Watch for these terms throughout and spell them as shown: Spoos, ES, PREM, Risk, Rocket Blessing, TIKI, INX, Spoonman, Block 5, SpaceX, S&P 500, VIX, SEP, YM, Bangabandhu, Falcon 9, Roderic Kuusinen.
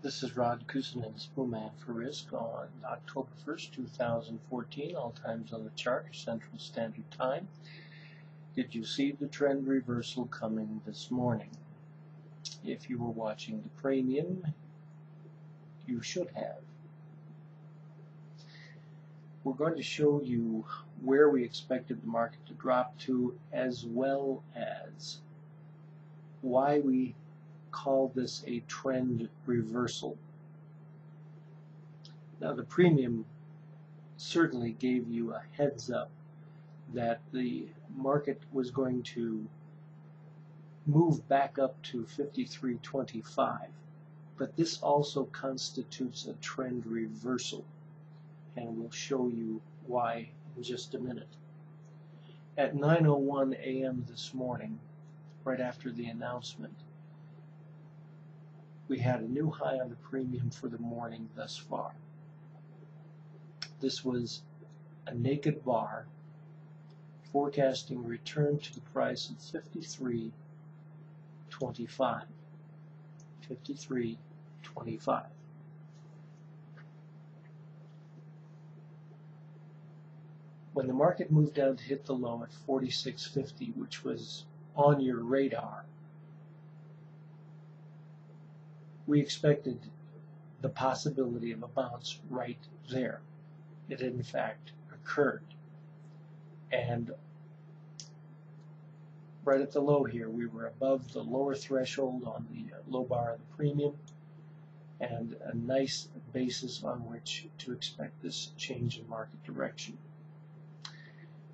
This is Rod Kuusinen, Spoonman for Risk on October 1st, 2014. All times on the chart are Central Standard Time. Did you see the trend reversal coming this morning? If you were watching the premium, you should have. We're going to show you where we expected the market to drop to, as well as why we call this a trend reversal. Now, the premium certainly gave you a heads up that the market was going to move back up to 53.25, but this also constitutes a trend reversal, and we'll show you why in just a minute. At 9:01 a.m. this morning, right after the announcement, we had a new high on the premium for the morning thus far. This was a naked bar forecasting return to the price of 53.25. 53.25. When the market moved down to hit the low at 46.50, which was on your radar, we expected the possibility of a bounce right there. It in fact occurred. And right at the low here, we were above the lower threshold on the low bar of the premium, and a nice basis on which to expect this change in market direction.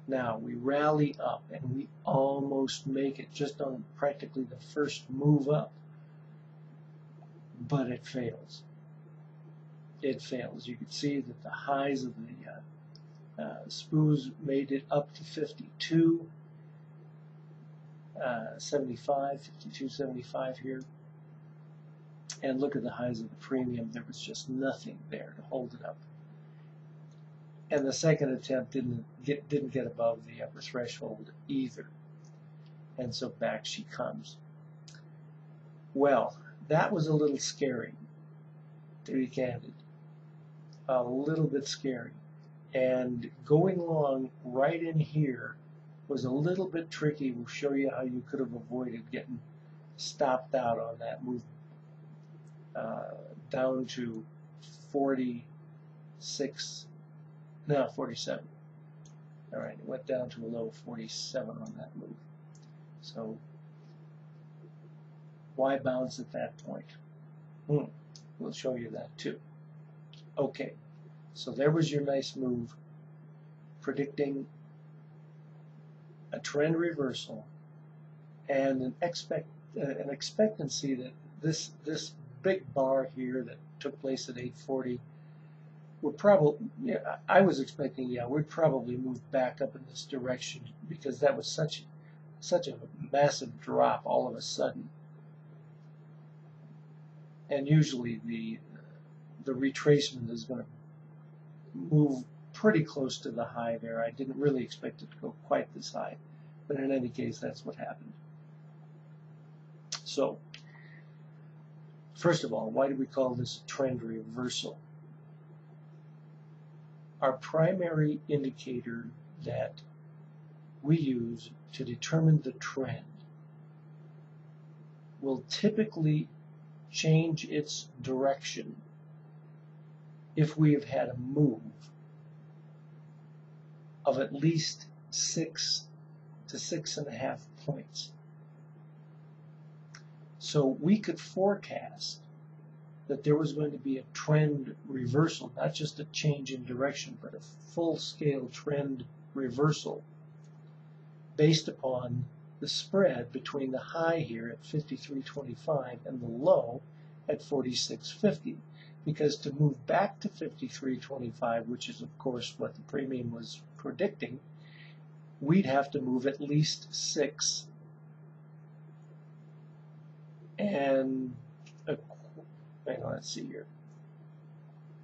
Now, we rally up, and we almost make it just on practically the first move up. But it fails. It fails. You can see that the highs of the Spoos made it up to 52.75 here. And look at the highs of the premium. There was just nothing there to hold it up. And the second attempt didn't get above the upper threshold either. And so back she comes. Well, that was a little scary, to be candid, a little bit scary, and going long right in here was a little bit tricky. We'll show you how you could have avoided getting stopped out on that move down to 47. All right, it went down to a low 47 on that move. So why bounce at that point? We'll show you that too. Okay, so there was your nice move predicting a trend reversal and an expectancy that this big bar here that took place at 8:40 would probably, I was expecting, we'd probably move back up in this direction, because that was such a massive drop all of a sudden. And usually the retracement is going to move pretty close to the high there. I didn't really expect it to go quite this high, but in any case, that's what happened. So, first of all, why do we call this a trend reversal? Our primary indicator that we use to determine the trend will typically change its direction if we have had a move of at least 6 to 6.5 points. So we could forecast that there was going to be a trend reversal, not just a change in direction, but a full-scale trend reversal based upon the spread between the high here at 53.25 and the low at 46.50, because to move back to 53.25, which is of course what the premium was predicting, we'd have to move at least 6 and a quarter. Hang on, let's see here.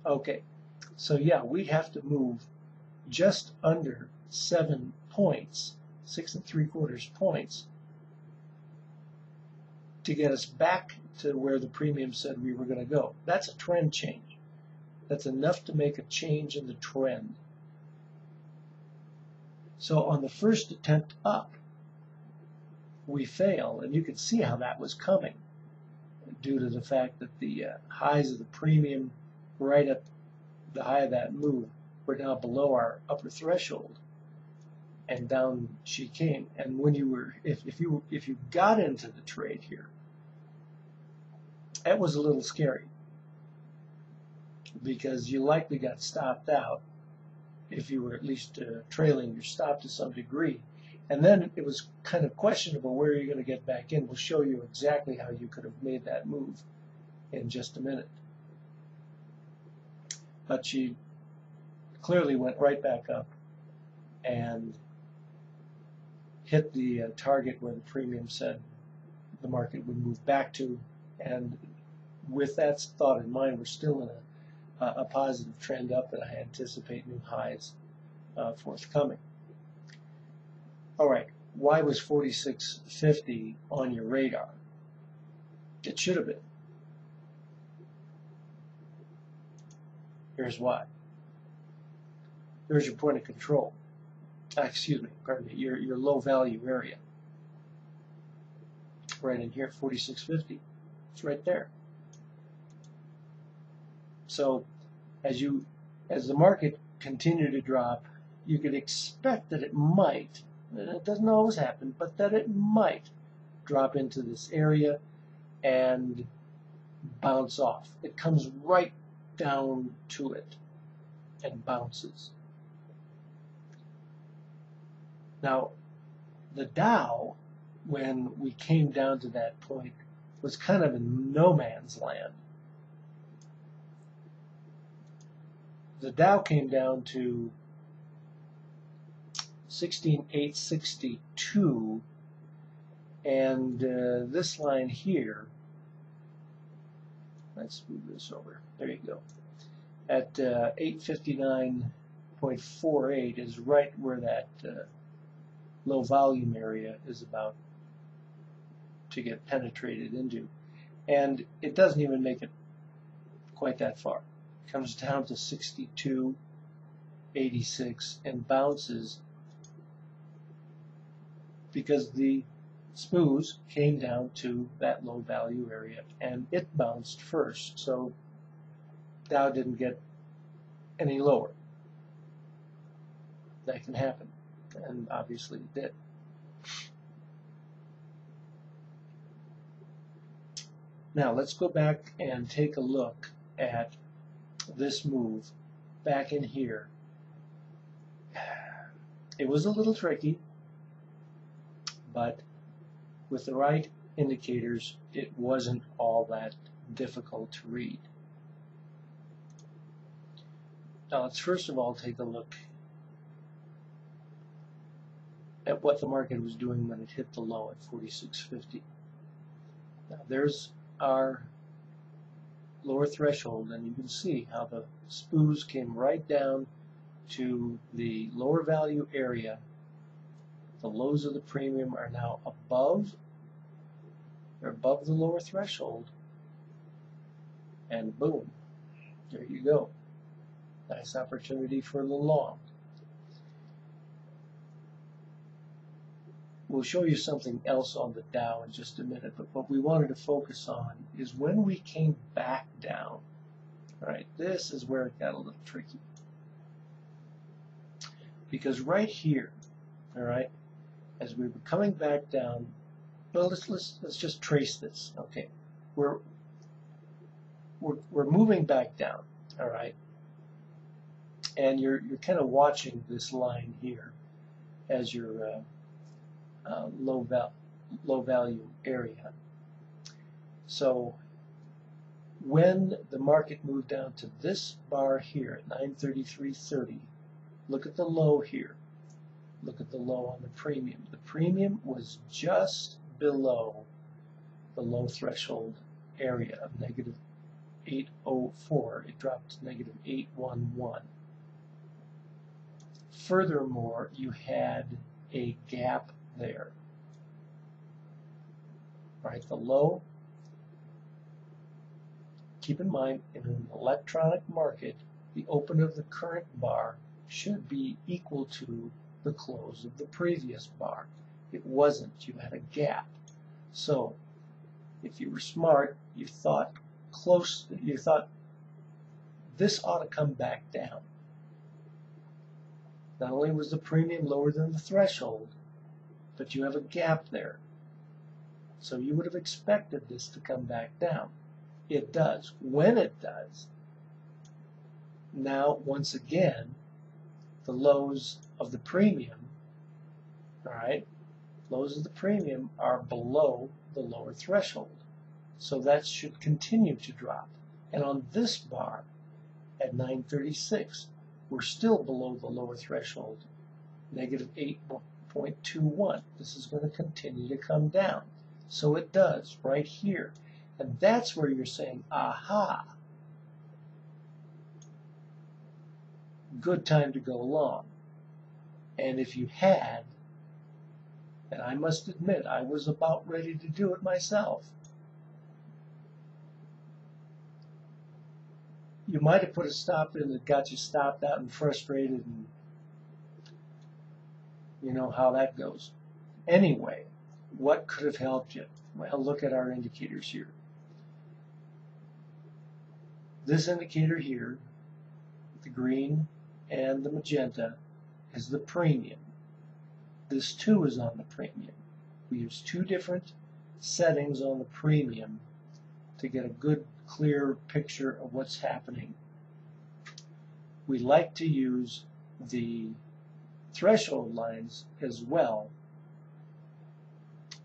Okay, so yeah, we'd have to move just under 7 points, 6 3/4 points to get us back to where the premium said we were going to go. That's a trend change. That's enough to make a change in the trend. So on the first attempt up, we fail, and you can see how that was coming due to the fact that the highs of the premium right at the high of that move were now below our upper threshold, and down she came. And when you were, if you got into the trade here, it was a little scary because you likely got stopped out if you were at least trailing your stop to some degree. And then it was kind of questionable where you're going to get back in. We'll show you exactly how you could have made that move in just a minute. But she clearly went right back up and hit the target where the premium said the market would move back to. And with that thought in mind, we're still in a positive trend up, and I anticipate new highs forthcoming. All right, why was 46.50 on your radar? It should have been. Here's why. There's your point of control. Excuse me, pardon me, your low value area. Right in here, 46.50. It's right there. So as the market continued to drop, you could expect that it might, it doesn't always happen, but that it might drop into this area and bounce off. It comes right down to it and bounces. Now, the Dow, when we came down to that point, was kind of in no man's land. The Dow came down to 16,862, and this line here, let's move this over, there you go, at 859.48 is right where that low volume area is about to get penetrated into, and it doesn't even make it quite that far. It comes down to 62.86 and bounces because the Spoos came down to that low value area and it bounced first, so Dow didn't get any lower. That can happen, and obviously it did. Now let's go back and take a look at this move back in here. It was a little tricky, but with the right indicators, it wasn't all that difficult to read. Now let's first of all take a look at what the market was doing when it hit the low at 46.50. Now there's our lower threshold, and you can see how the Spoos came right down to the lower value area. The lows of the premium are now above, they're above the lower threshold, and boom, there you go. Nice opportunity for the long. We'll show you something else on the Dow in just a minute, but what we wanted to focus on is when we came back down. All right, this is where it got a little tricky. Because right here, all right, as we were coming back down, well, let's just trace this. Okay, we're moving back down, all right, and you're kind of watching this line here as you're low value area. So when the market moved down to this bar here at 933.30, look at the low here. Look at the low on the premium. The premium was just below the low threshold area of negative 804. It dropped to negative 811. Furthermore, you had a gap there. right? The low, keep in mind, in an electronic market, the open of the current bar should be equal to the close of the previous bar. It wasn't. You had a gap. So if you were smart, you thought close, you thought this ought to come back down. Not only was the premium lower than the threshold, but you have a gap there. So you would have expected this to come back down. It does. When it does, now once again, the lows of the premium, all right, lows of the premium are below the lower threshold. So that should continue to drop. And on this bar at 936, we're still below the lower threshold, negative 8.21. This is going to continue to come down. So it does right here. And that's where you're saying, aha, good time to go long. And if you had, and I must admit, I was about ready to do it myself, you might have put a stop in that got you stopped out and frustrated, and you know how that goes. Anyway, what could have helped you? Well, look at our indicators here. This indicator here, the green and the magenta, is the premium. This too is on the premium. We use two different settings on the premium to get a good, clear picture of what's happening. We like to use the threshold lines as well,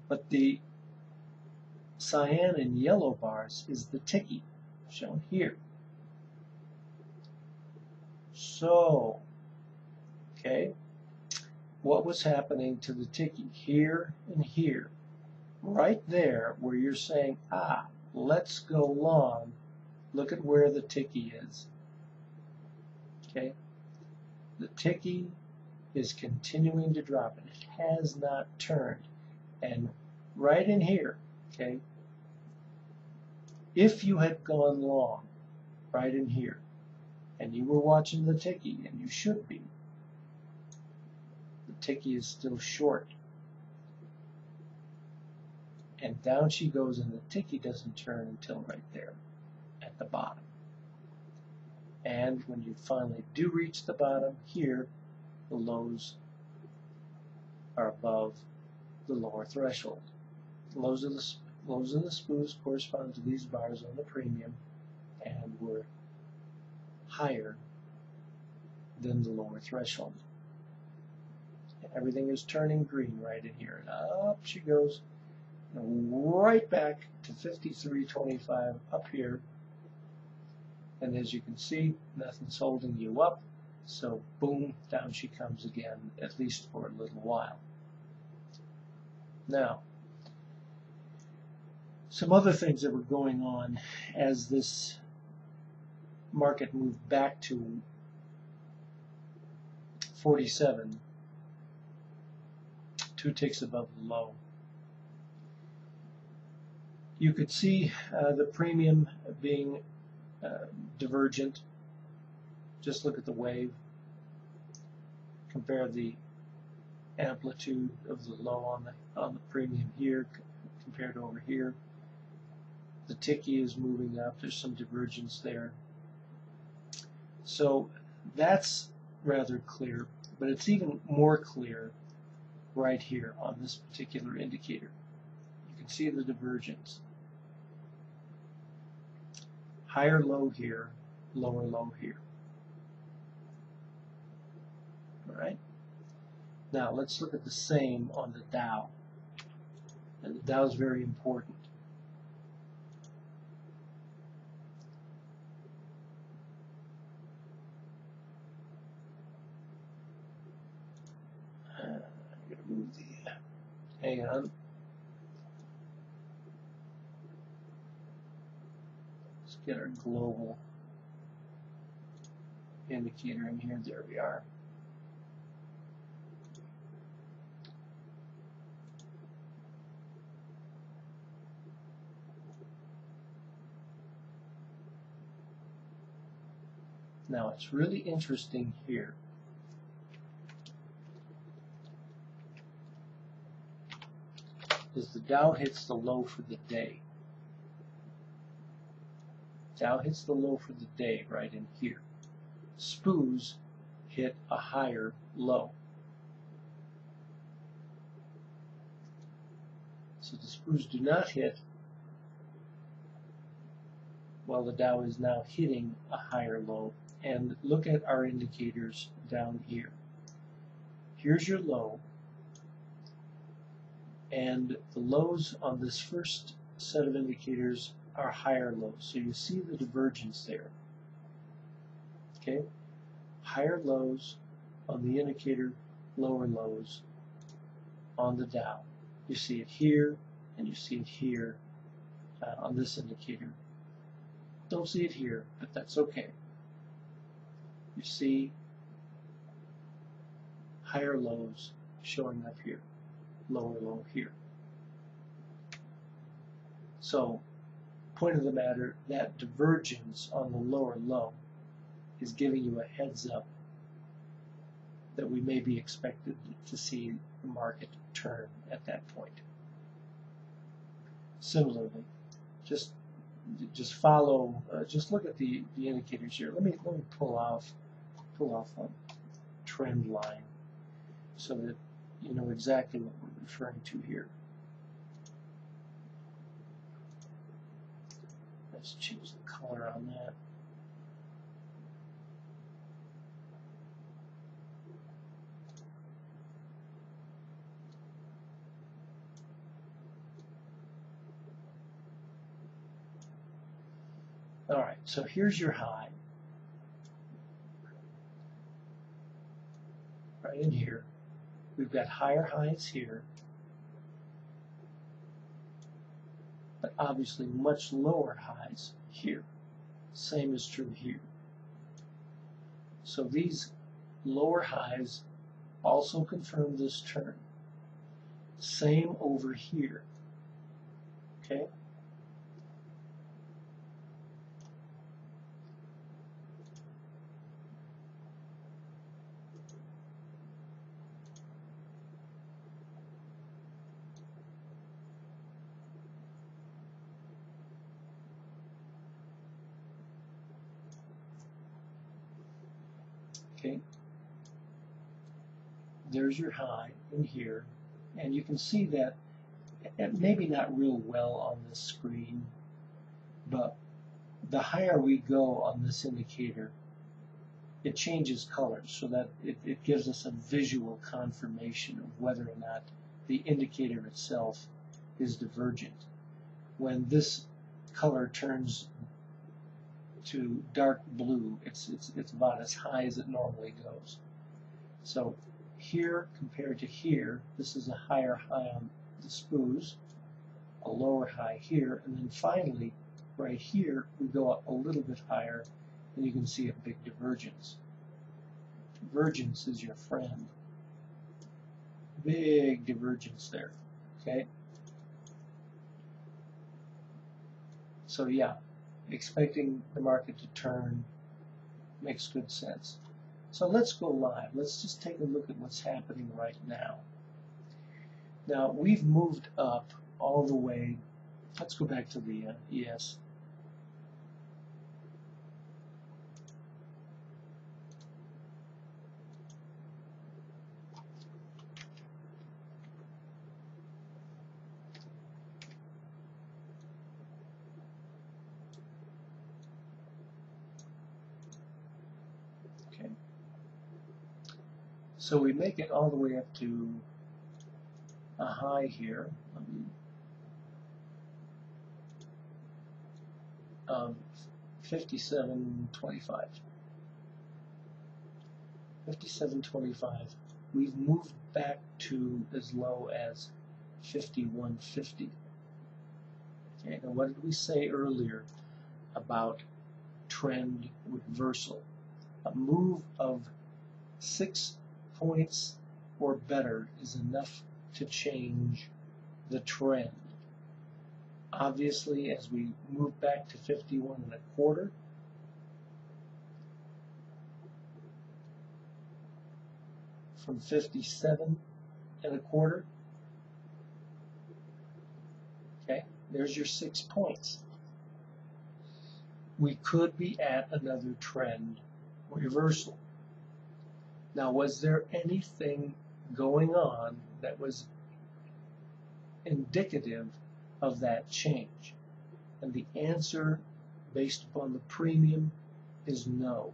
but the cyan and yellow bars is the TIKI, shown here. So, okay, what was happening to the TIKI here and here? Right there where you're saying, ah, let's go long, look at where the TIKI is. Okay, the TIKI is continuing to drop, and it has not turned. And right in here, okay, if you had gone long right in here and you were watching the TIKI, and you should be, the TIKI is still short, and down she goes, and the TIKI doesn't turn until right there at the bottom. And when you finally do reach the bottom here, the lows are above the lower threshold. The lows of the Spoos correspond to these bars on the premium, and were higher than the lower threshold. And everything is turning green right in here. And up she goes, and right back to 53.25 up here. And as you can see, nothing's holding you up. So boom, down she comes again, at least for a little while. Now, some other things that were going on as this market moved back to 47, 2 ticks above the low. You could see the premium being divergent. Just look at the wave. Compare the amplitude of the low on the premium here compared to over here. The TIKI is moving up. There's some divergence there. So that's rather clear, but it's even more clear right here on this particular indicator. You can see the divergence. Higher low here, lower low here. All right. Now let's look at the same on the Dow. And the Dow is very important. Hang on. Let's get our global indicator in here. There we are. Now it's really interesting here. Is the Dow hits the low for the day. Dow hits the low for the day right in here. Spoos hit a higher low. So the Spoos do not hit while the Dow is now hitting a higher low. And look at our indicators down here. Here's your low. And the lows on this first set of indicators are higher lows. So you see the divergence there. Okay? Higher lows on the indicator, lower lows on the Dow. You see it here, and you see it here on this indicator. Don't see it here, but that's okay. You see higher lows showing up here. Lower low here. So, point of the matter, that divergence on the lower low is giving you a heads up that we may be expected to see the market turn at that point. Similarly, just follow, just look at the indicators here. Let me pull off a trend line so that you know exactly what we're referring to here. Let's change the color on that. All right, so here's your high. Right in here. We've got higher highs here, but obviously much lower highs here. Same is true here. So these lower highs also confirm this turn. Same over here. Okay? There's your high in here, and you can see that maybe not real well on this screen, but the higher we go on this indicator, it changes colors so that it gives us a visual confirmation of whether or not the indicator itself is divergent. When this color turns to dark blue, it's about as high as it normally goes. So here compared to here, this is a higher high on the Spoos, a lower high here, and then finally right here we go up a little bit higher, and you can see a big divergence. Divergence is your friend. Big divergence there. Okay, so yeah, expecting the market to turn makes good sense. So let's go live. Let's just take a look at what's happening right now. Now we've moved up all the way. Let's go back to the ES. So we make it all the way up to a high here of 57.25. 57.25. We've moved back to as low as 51.50. Okay, now what did we say earlier about trend reversal? A move of 6 points or better is enough to change the trend. Obviously, as we move back to 51 and a quarter, from 57.25. Okay, there's your 6 points. We could be at another trend reversal. Now, was there anything going on that was indicative of that change? And the answer, based upon the premium, is no.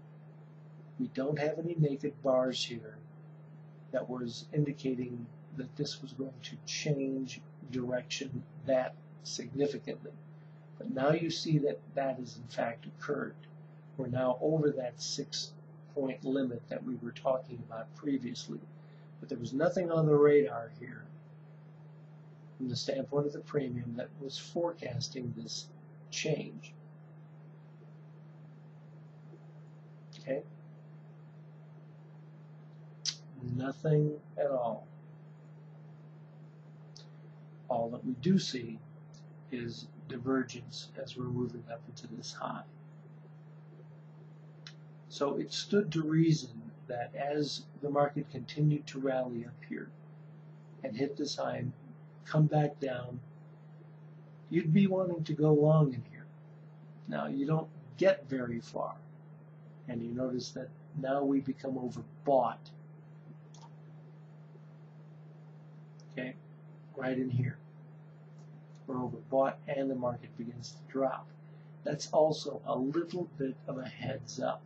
We don't have any naked bars here that was indicating that this was going to change direction that significantly. But now you see that that has in fact occurred. We're now over that 6 point limit that we were talking about previously. But there was nothing on the radar here from the standpoint of the premium that was forecasting this change. Okay? Nothing at all. All that we do see is divergence as we're moving up into this high. So it stood to reason that as the market continued to rally up here and hit this high and come back down, you'd be wanting to go long in here. Now you don't get very far, and you notice that now we become overbought, okay, right in here. We're overbought and the market begins to drop. That's also a little bit of a heads up.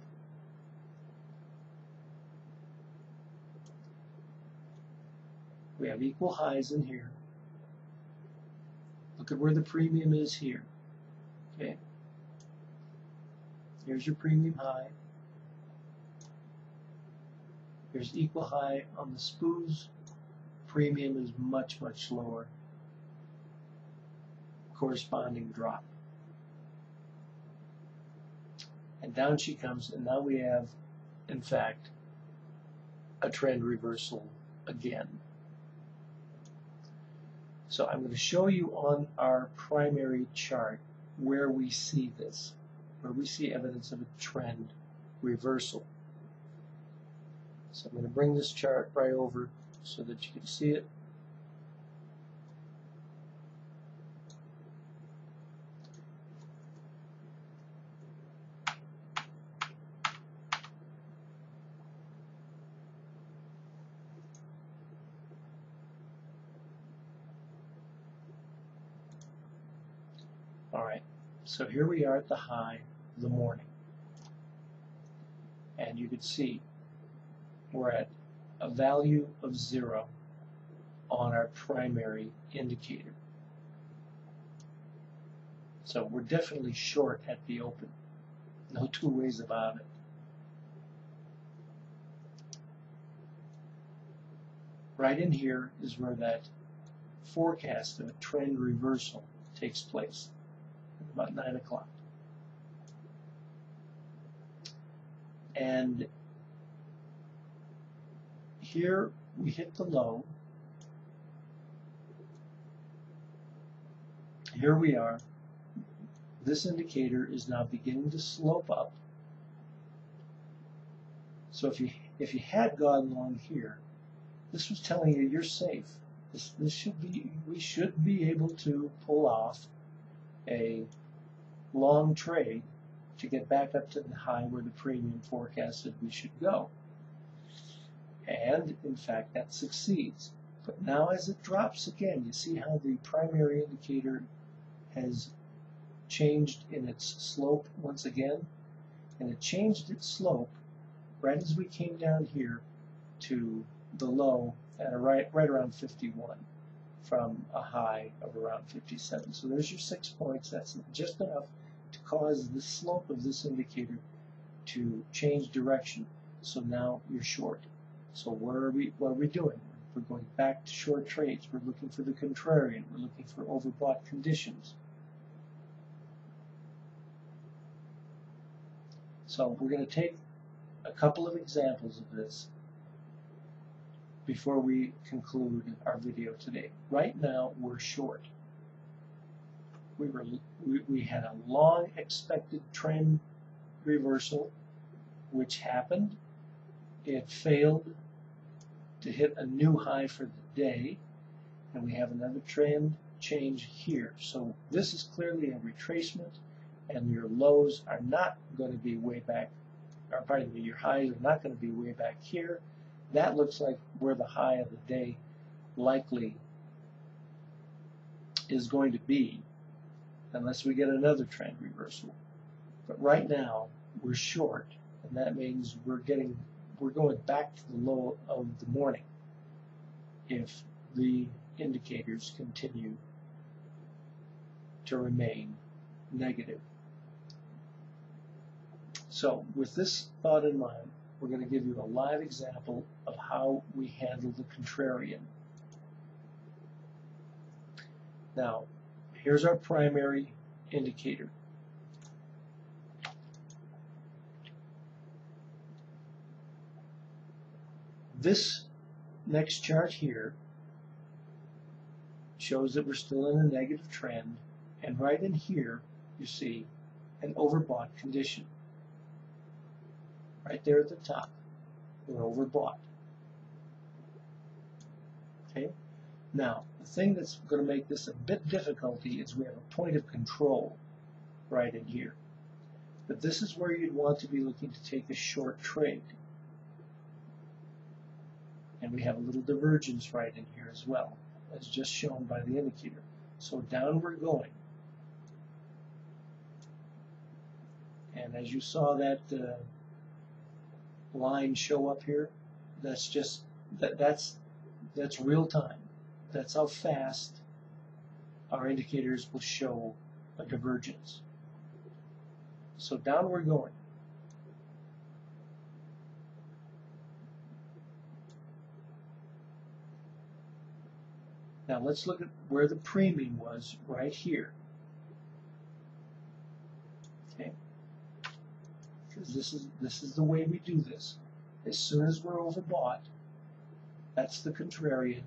We have equal highs in here. Look at where the premium is here. Okay. Here's your premium high. Here's equal high on the Spoos. Premium is much, much lower. Corresponding drop. And down she comes, and now we have, in fact, a trend reversal again. So I'm going to show you on our primary chart where we see this, where we see evidence of a trend reversal. So I'm going to bring this chart right over so that you can see it. So here we are at the high of the morning, and you can see we're at a value of 0 on our primary indicator. So we're definitely short at the open, no two ways about it. Right in here is where that forecast of a trend reversal takes place. About 9 o'clock, and here we hit the low. Here we are. This indicator is now beginning to slope up. So if you had gone long here, this was telling you you're safe. This should be, we should be able to pull off a long trade to get back up to the high where the premium forecasted we should go. And in fact that succeeds. But now as it drops again, you see how the primary indicator has changed in its slope once again, and it changed its slope right as we came down here to the low at a right around 51 from a high of around 57. So there's your 6 points. That's just enough to cause the slope of this indicator to change direction. So now you're short. So what are we doing? We're going back to short trades. We're looking for the contrarian. We're looking for overbought conditions. So we're going to take a couple of examples of this before we conclude our video today. Right now we're short. We had a long expected trend reversal which happened. It failed to hit a new high for the day, and we have another trend change here. So this is clearly a retracement, and your lows are not going to be way back, or pardon me, your highs are not going to be way back here. That looks like where the high of the day likely is going to be, unless we get another trend reversal. But right now we're short, and that means we're going back to the low of the morning if the indicators continue to remain negative. So with this thought in mind, we're going to give you a live example of how we handle the contrarian. Now, here's our primary indicator. This next chart here shows that we're still in a negative trend, and right in here you see an overbought condition. Right there at the top, we're overbought. Okay? Now, the thing that's going to make this a bit difficult is we have a point of control right in here. But this is where you'd want to be looking to take a short trade. And we have a little divergence right in here as well, as just shown by the indicator. So down we're going. And as you saw that line show up here, that's just, that's real time. That's how fast our indicators will show a divergence. So down we're going. Now let's look at where the premium was right here. Okay? Because this is the way we do this. As soon as we're overbought, that's the contrarian.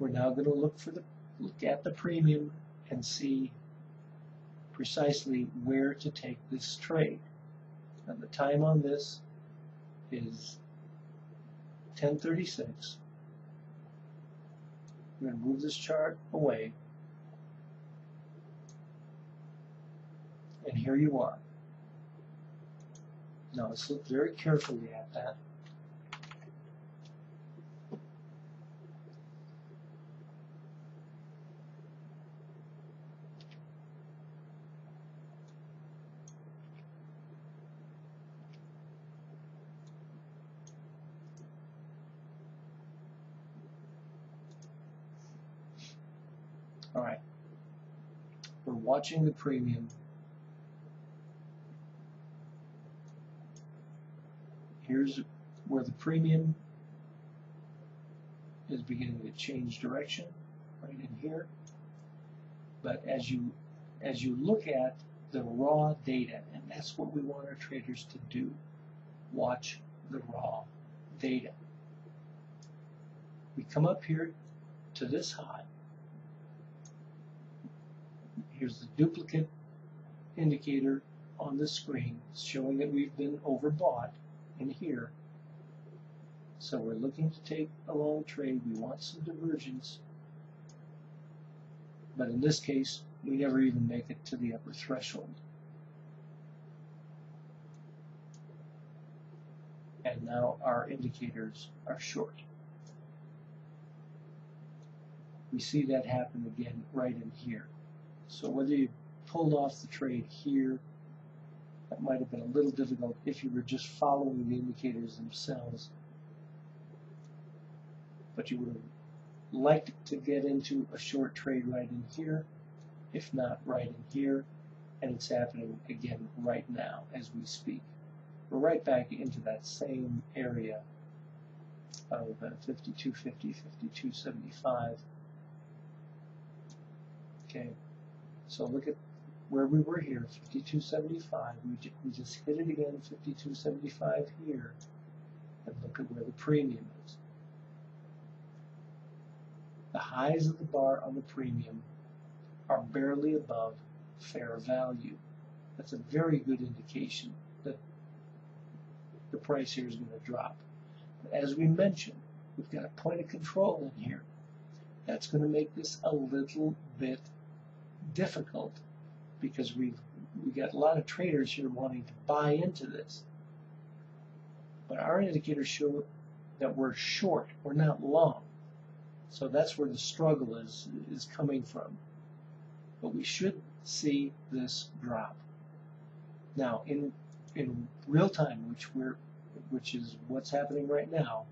We're now going to look at the premium and see precisely where to take this trade. And the time on this is 10:36. I'm going to move this chart away, and here you are. Now let's look very carefully at that. Alright, we're watching the premium. Here's where the premium is beginning to change direction, right in here. But as you look at the raw data, and that's what we want our traders to do, watch the raw data. We come up here to this high. Here's the duplicate indicator on the screen showing that we've been overbought in here. So we're looking to take a long trade. We want some divergence. But in this case, we never even make it to the upper threshold. And now our indicators are short. We see that happen again right in here. So whether you pulled off the trade here, that might have been a little difficult if you were just following the indicators themselves. But you would have liked to get into a short trade right in here, if not right in here. And it's happening again right now as we speak. We're right back into that same area of 52.50, 52.75. Okay. So look at where we were here, 52.75. We just hit it again, 52.75 here, and look at where the premium is. The highs of the bar on the premium are barely above fair value. That's a very good indication that the price here is going to drop. But as we mentioned, We've got a point of control in here. That's going to make this a little bit difficult because we've got a lot of traders here wanting to buy into this. But our indicators show that we're short, we're not long. So that's where the struggle is coming from. But we should see this drop. Now, in real time, which is what's happening right now,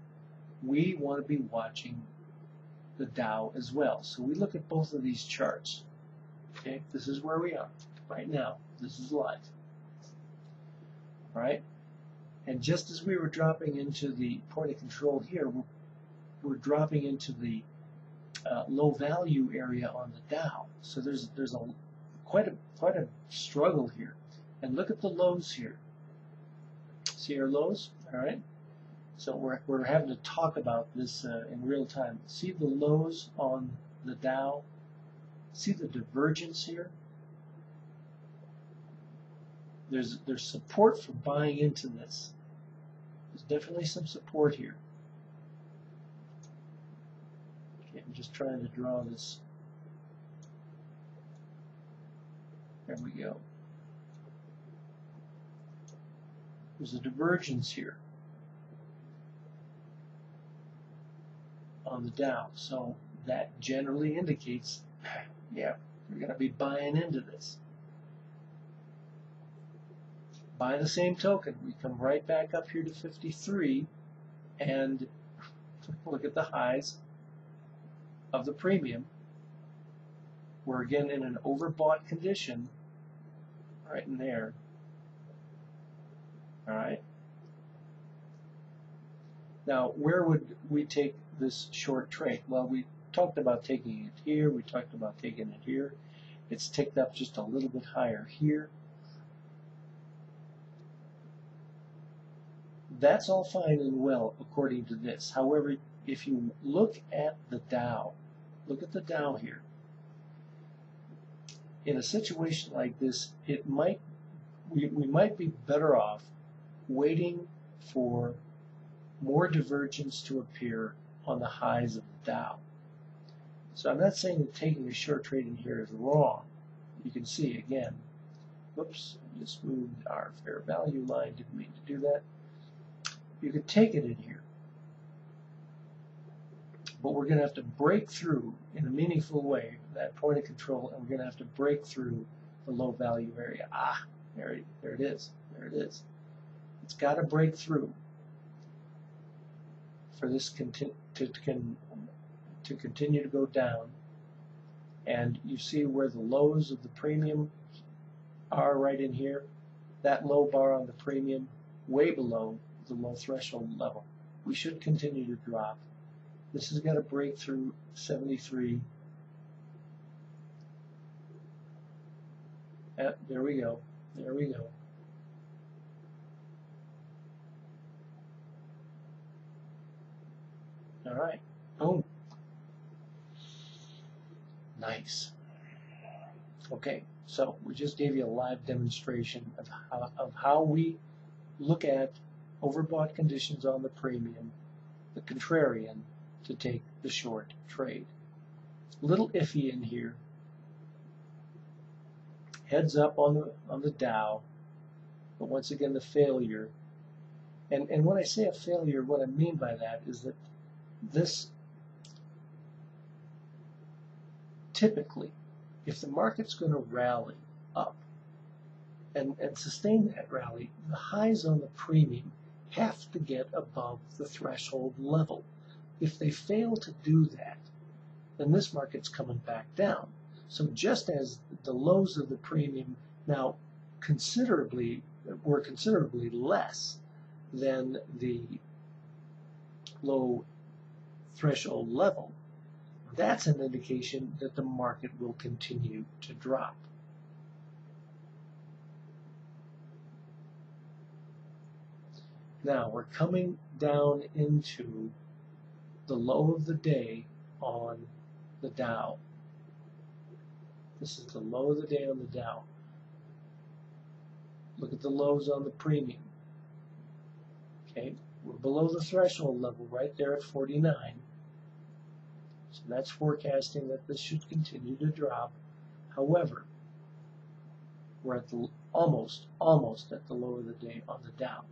we want to be watching the Dow as well. So we look at both of these charts. Okay, this is where we are right now. This is live. All right, and just as we were dropping into the point of control here, we're dropping into the low value area on the Dow. So there's quite a struggle here. And look at the lows here. See our lows? All right. So we're having to talk about this in real time. See the lows on the Dow? See the divergence here? There's support for buying into this. There's definitely some support here. Okay, I'm just trying to draw this. There we go. There's a divergence here on the Dow, so that generally indicates, yeah, we're going to be buying into this. By the same token, we come right back up here to 53 and look at the highs of the premium. We're again in an overbought condition right in there. All right. Now, where would we take this short trade? Well, we talked about taking it here. We talked about taking it here. It's ticked up just a little bit higher here. That's all fine and well according to this. However, if you look at the Dow, look at the Dow here. In a situation like this, it might we might be better off waiting for more divergence to appear on the highs of the Dow. So I'm not saying that taking a short trade in here is wrong. You can see again, whoops, just moved our fair value line, didn't mean to do that. You could take it in here, but we're going to have to break through in a meaningful way that point of control, and we're going to have to break through the low value area. Ah, there it is, there it is. It's got to break through for this to continue to go down. And you see where the lows of the premium are right in here. That low bar on the premium, way below the low threshold level. We should continue to drop. This has got to break through 73. There we go. There we go. All right. Boom. Nice. Okay. So we just gave you a live demonstration of how we look at overbought conditions on the premium, the contrarian, to take the short trade. A little iffy in here. Heads up on the Dow, but once again the failure. And when I say a failure, what I mean by that is that this typically, if the market's going to rally up and sustain that rally, the highs on the premium have to get above the threshold level. If they fail to do that, then this market's coming back down. So just as the lows of the premium now were considerably less than the low threshold level, that's an indication that the market will continue to drop. Now we're coming down into the low of the day on the Dow. This is the low of the day on the Dow. Look at the lows on the premium. Okay, We're below the threshold level right there at 49. So that's forecasting that this should continue to drop. However, we're at the, almost at the low of the day on the Dow.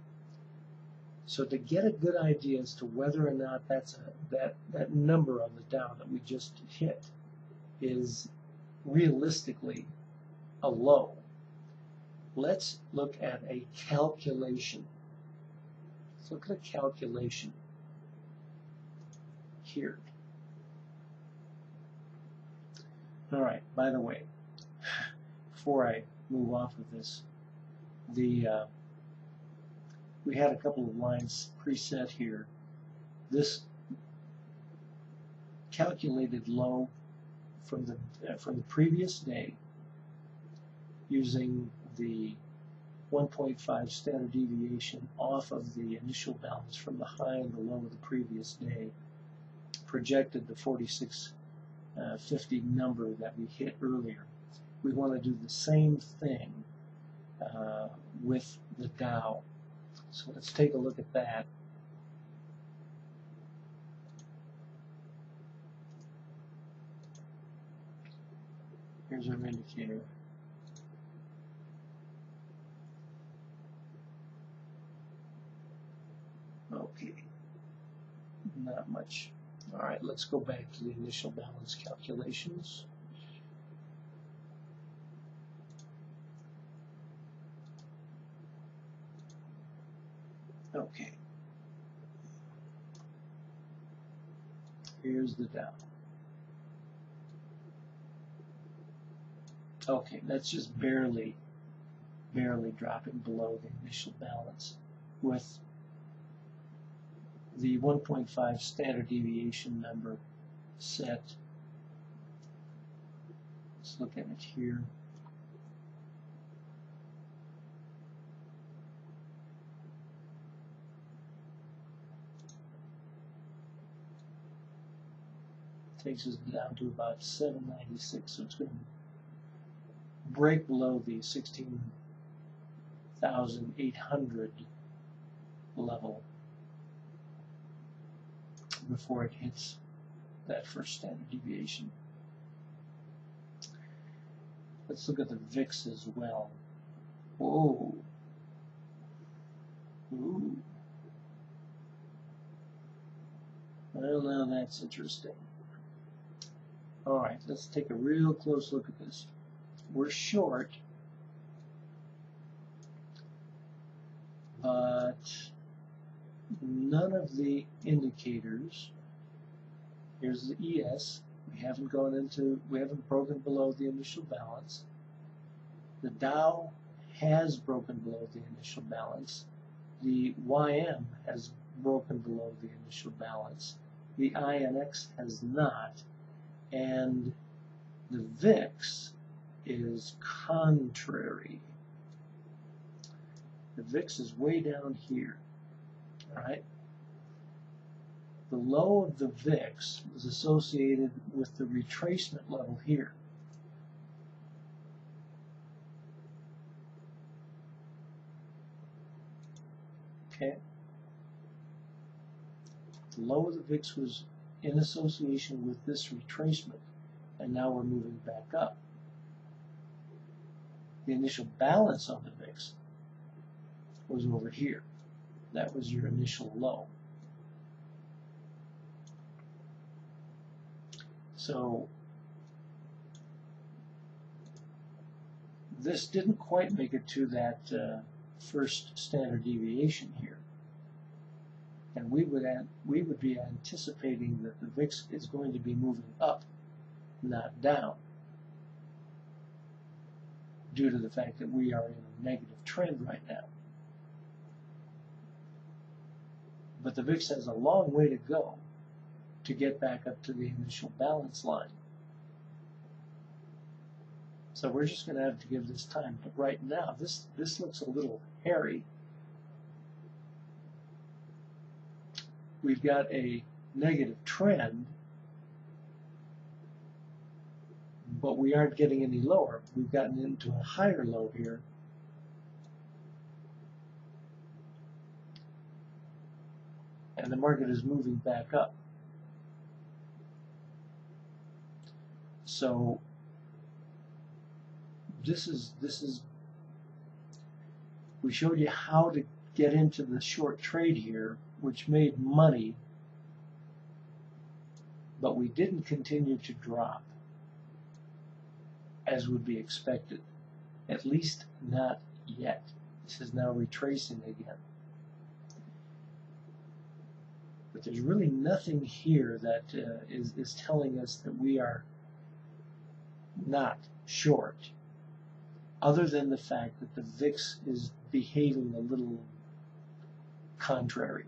So to get a good idea as to whether or not that's that number on the Dow that we just hit is realistically a low, let's look at a calculation. Let's look at a calculation here. All right, by the way, before I move off of this, we had a couple of lines preset here. This calculated low from the previous day using the 1.5 standard deviation off of the initial balance from the high and the low of the previous day projected the 4650 number that we hit earlier. We want to do the same thing with the Dow. So let's take a look at that. Here's our indicator. Okay, not much. All right, let's go back to the initial balance calculations. Okay, here's the Dow. Okay, that's just barely dropping below the initial balance with the 1.5 standard deviation number set. Let's look at it here. Takes us down to about 796, so it's going to break below the 16,800 level before it hits that first standard deviation. Let's look at the VIX as well. Whoa. Ooh. Well, now that's interesting. Alright, let's take a real close look at this. We're short, but none of the indicators. Here's the ES. We haven't broken below the initial balance. The Dow has broken below the initial balance. The YM has broken below the initial balance. The INX has not. And the VIX is contrary. The VIX is way down here. All right. The low of the VIX was associated with the retracement level here. Okay. The low of the VIX was in association with this retracement, and now we're moving back up. The initial balance on the VIX was over here. That was your initial low. So this didn't quite make it to that first standard deviation here. And we would be anticipating that the VIX is going to be moving up, not down, due to the fact that we are in a negative trend right now. But the VIX has a long way to go to get back up to the initial balance line. So we're just going to have to give this time. But right now, this looks a little hairy. We've got a negative trend, but we aren't getting any lower. We've gotten into a higher low here. and the market is moving back up. So this is we showed you how to get into the short trade here, which made money, but we didn't continue to drop as would be expected, at least not yet. This is now retracing again. But there's really nothing here that is telling us that we are not short, other than the fact that the VIX is behaving a little contrary.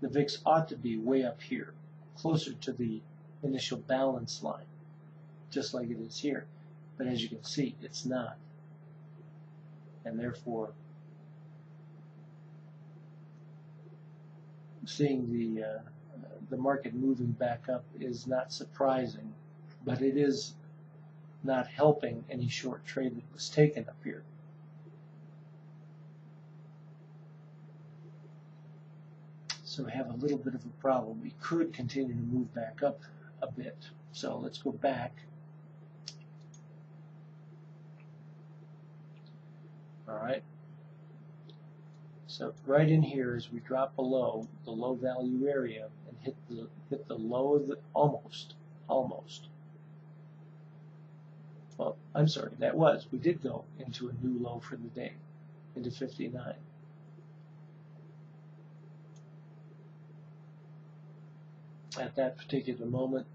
The VIX ought to be way up here, closer to the initial balance line, just like it is here. But as you can see, it's not. And therefore, seeing the market moving back up is not surprising, but it is not helping any short trade that was taken up here. So we have a little bit of a problem. We could continue to move back up a bit. So let's go back. All right. So right in here, as we drop below the low value area and hit the low of the almost. Well, I'm sorry, that was. We did go into a new low for the day, into 59. At that particular moment,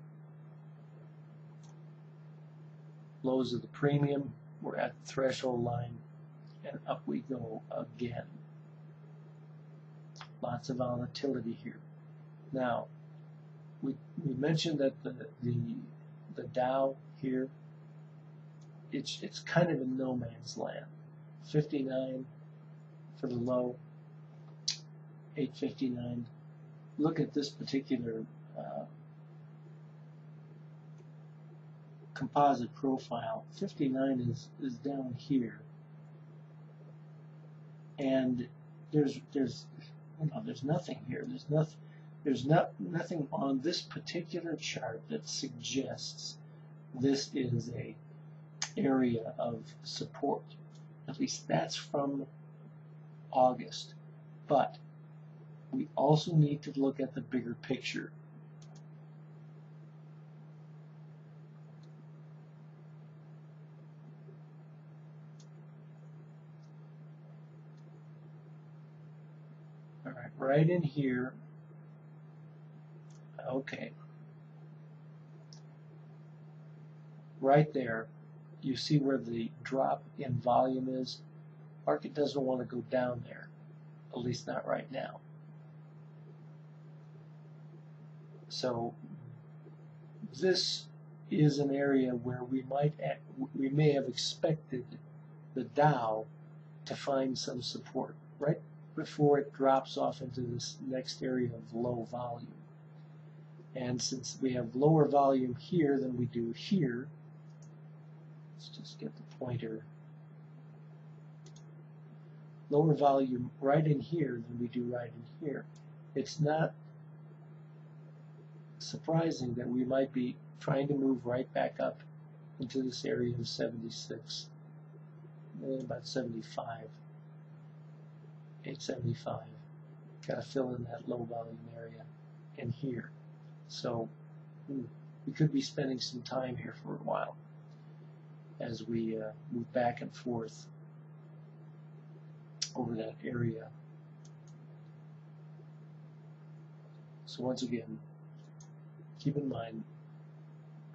lows of the premium were at the threshold line, and up we go again. Lots of volatility here. Now, we mentioned that the Dow here, it's kind of in no man's land. 59 for the low, 859. Look at this particular composite profile. 59 is down here, and there's nothing here. There's nothing on this particular chart that suggests this is a area of support. At least that's from August. But we also need to look at the bigger picture. All right, right in here. Okay. Right there. You see where the drop in volume is? Market doesn't want to go down there, at least not right now. So this is an area where we may have expected the Dow to find some support right before it drops off into this next area of low volume. And since we have lower volume here than we do here, let's just get the pointer. Lower volume right in here than we do right in here. It's not surprising that we might be trying to move right back up into this area of 76, about 75, 875. Got to fill in that low volume area in here. So we could be spending some time here for a while as we move back and forth over that area. So once again, keep in mind,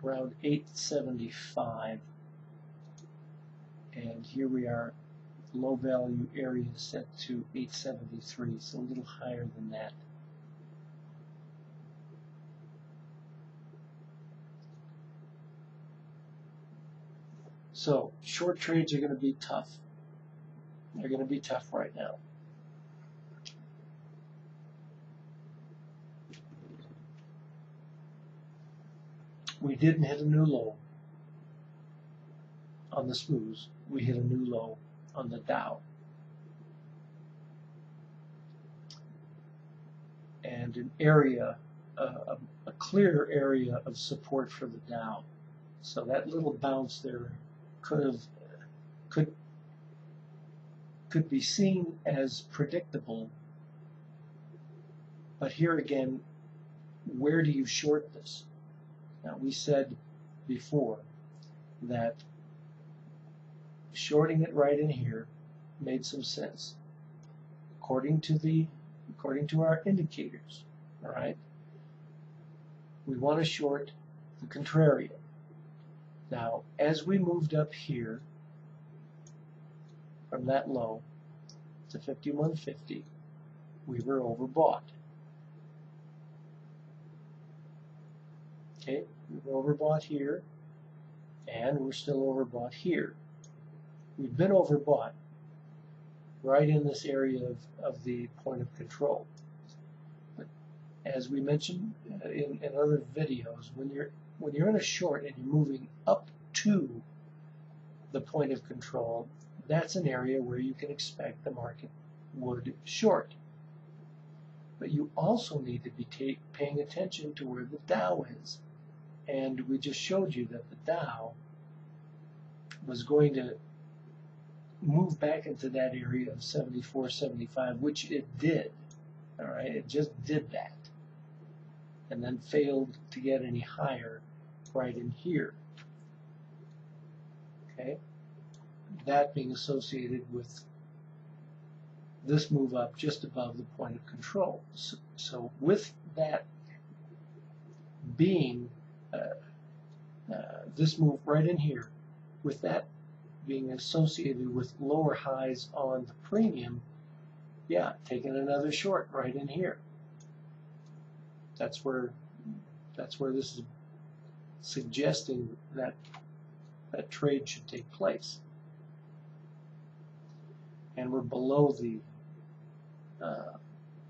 around 875, and here we are, low value area set to 873, so a little higher than that. So short trades are going to be tough. They're going to be tough right now. We didn't hit a new low on the Spoos. We hit a new low on the Dow. and an area, a clear area of support for the Dow. So that little bounce there could be seen as predictable, but here again, where do you short this? Now, we said before that shorting it right in here made some sense according to our indicators. All right, we want to short the contrarian. Now, as we moved up here from that low to 51.50, we were overbought. Okay, we were overbought here, and we're still overbought here. We've been overbought right in this area of the point of control. But as we mentioned in other videos, when you're in a short and you're moving up to the point of control, that's an area where you can expect the market would short. But you also need to be paying attention to where the Dow is. And we just showed you that the Dow was going to move back into that area of 74.75, which it did. All right, it just did that, and then failed to get any higher right in here. Okay, that being associated with this move up just above the point of control. So with that being this move right in here, with that being associated with lower highs on the premium, yeah, taking another short right in here. That's where this is suggesting that trade should take place. And we're below the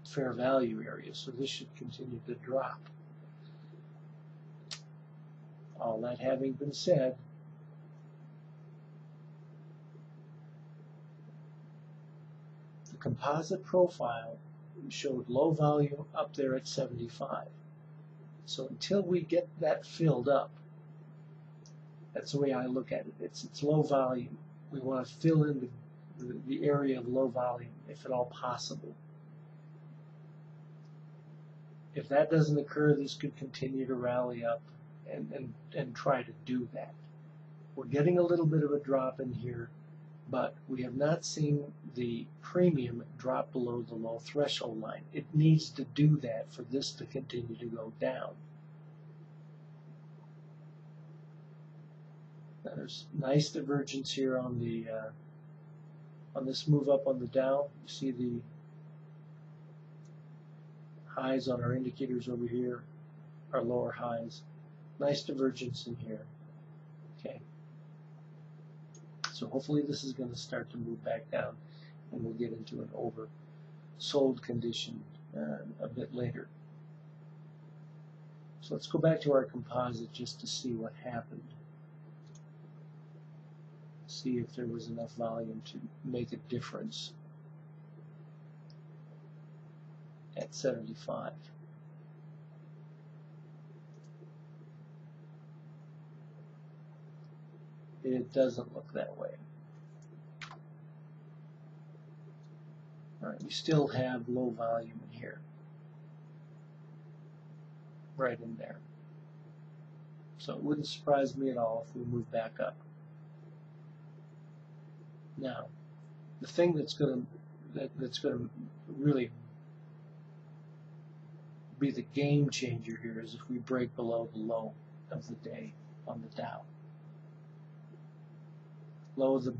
fair value area, so this should continue to drop. All that having been said, the composite profile showed low volume up there at 75. So until we get that filled up, that's the way I look at it. It's low volume. We want to fill in the area of low volume, if at all possible. If that doesn't occur, this could continue to rally up and try to do that. We're getting a little bit of a drop in here, but we have not seen the premium drop below the low threshold line. It needs to do that for this to continue to go down. Now, there's nice divergence here on the on this move up on the Dow. You see the highs on our indicators over here, our lower highs. Nice divergence in here. Okay. So hopefully this is going to start to move back down, and we'll get into an oversold condition a bit later. So let's go back to our composite just to see what happened. See if there was enough volume to make a difference at 75. It doesn't look that way. All right, we still have low volume in here, right in there. So it wouldn't surprise me at all if we move back up. Now, the thing that's going to really be the game changer here is if we break below the low of the day on the Dow. Low of the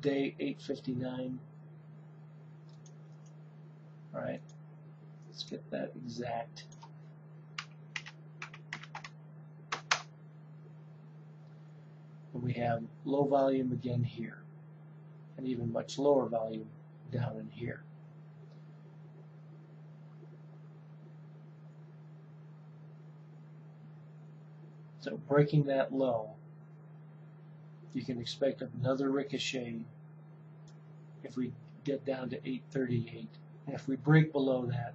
day, 8.59. All right, let's get that exact. And we have low volume again here, and even much lower volume down in here. So breaking that low, you can expect another ricochet if we get down to 838. And if we break below that,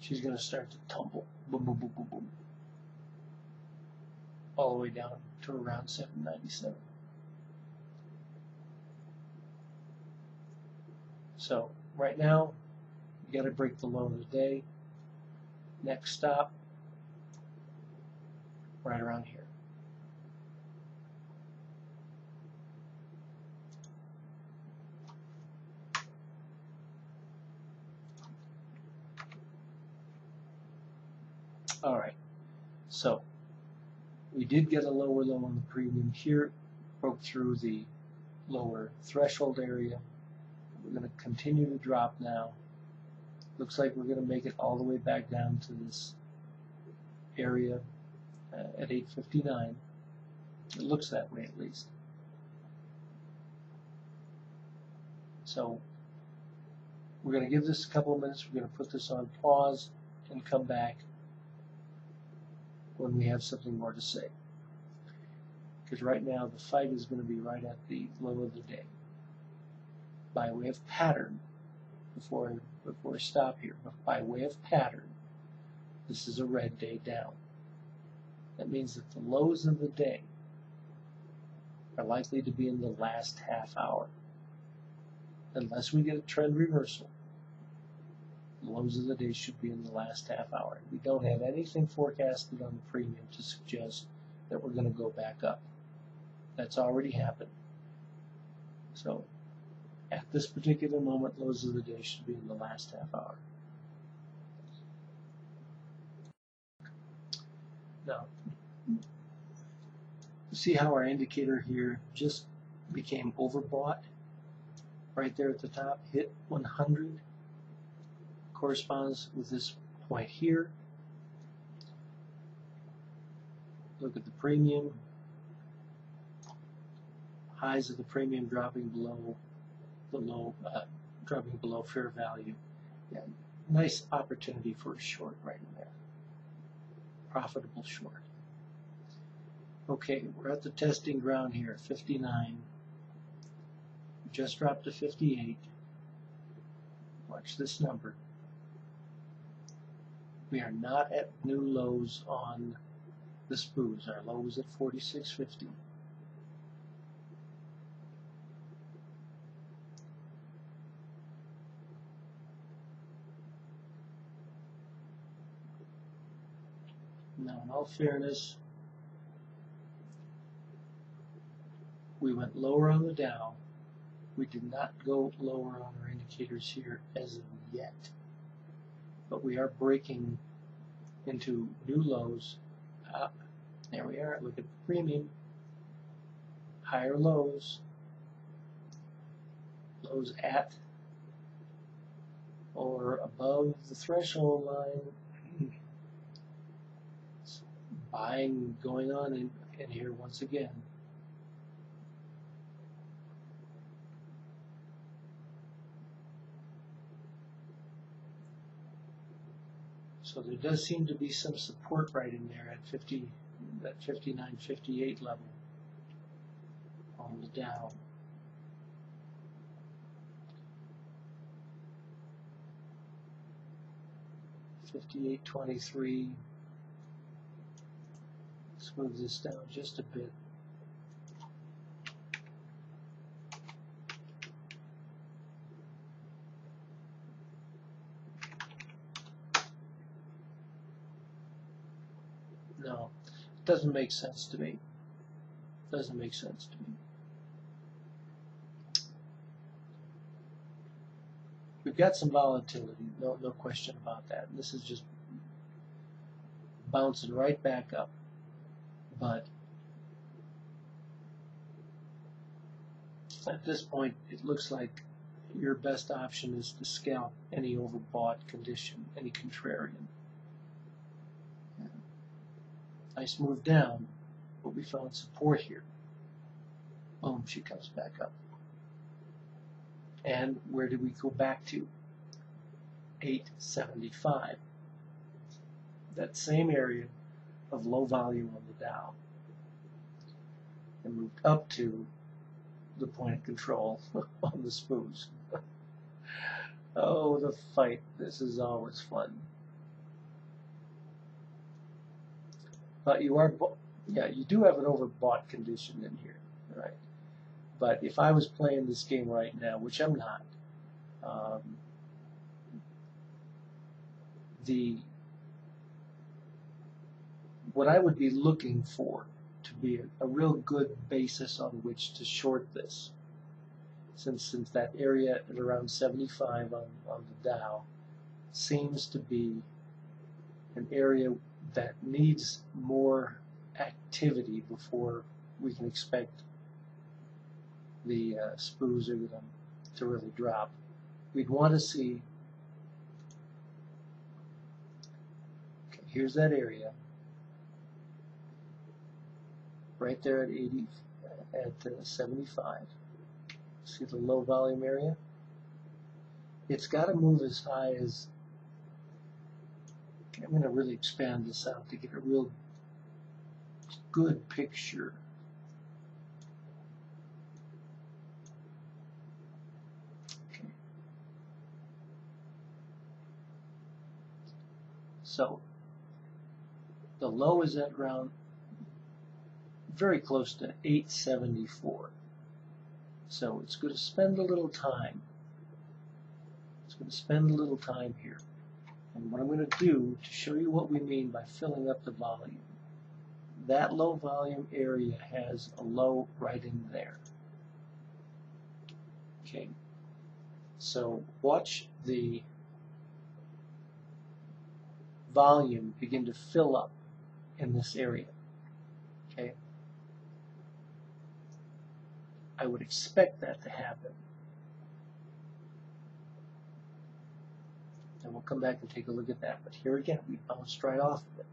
she's going to start to tumble. Boom, boom, boom, boom, boom. All the way down to around 797. So right now, you got to break the low of the day. Next stop, right around here. Alright, so we did get a lower low on the premium here, broke through the lower threshold area. We're going to continue to drop now. Looks like we're going to make it all the way back down to this area at 859. It looks that way at least. So we're going to give this a couple of minutes. We're going to put this on pause and come back when we have something more to say. Because right now the fight is going to be right at the low of the day. By way of pattern, before I stop here, but by way of pattern, this is a red day down. That means that the lows of the day are likely to be in the last half hour. Unless we get a trend reversal, the lows of the day should be in the last half hour. We don't have anything forecasted on the premium to suggest that we're going to go back up. That's already happened. So at this particular moment, lows of the day should be in the last half hour. Now, see how our indicator here just became overbought? Right there at the top, hit 100, corresponds with this point here. Look at the premium. Highs of the premium dropping below the low, dropping below fair value. Yeah, nice opportunity for a short right in there. Profitable short. Okay, we're at the testing ground here, 59. We just dropped to 58. Watch this number. We are not at new lows on the Spoos. Our low was at 46.50. Now, in all fairness, we went lower on the Dow. We did not go lower on our indicators here as of yet. But we are breaking into new lows. Up. There we are. Look at the premium. Higher lows. Lows at or above the threshold line. Buying going on in here once again. So there does seem to be some support right in there at 50, that 59.58 level on the Dow. $58.23. Let's move this down just a bit. No, it doesn't make sense to me. It doesn't make sense to me. We've got some volatility, no question about that. This is just bouncing right back up. But at this point, it looks like your best option is to scalp any overbought condition, any contrarian. Yeah. Nice move down, but we found support here. Boom, she comes back up. And where did we go back to? 875. That same area of low volume on the Dow, and moved up to the point of control on the Spoos. Oh, the fight. This is always fun. But you are, yeah, you do have an overbought condition in here, right? But if I was playing this game right now, which I'm not, what I would be looking for to be a real good basis on which to short this, since that area at around 75 on the Dow seems to be an area that needs more activity before we can expect the Spoos are going to really drop. We'd want to see, okay, here's that area right there at 75. See the low volume area? It's got to move as high as, I'm going to really expand this out to get a real good picture. Okay. So the low is at around very close to 874. So it's going to spend a little time. It's going to spend a little time here. And what I'm going to do to show you what we mean by filling up the volume, that low volume area has a low right in there. Okay. So watch the volume begin to fill up in this area. Okay. I would expect that to happen. And we'll come back and take a look at that. But here again, we bounced right off of it.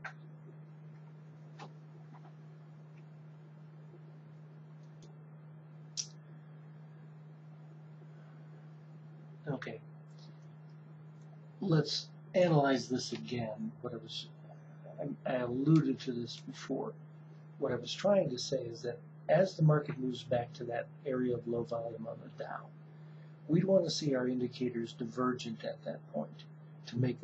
Okay. Let's analyze this again. I alluded to this before. What I was trying to say is that as the market moves back to that area of low volume on the Dow, we'd want to see our indicators divergent at that point to make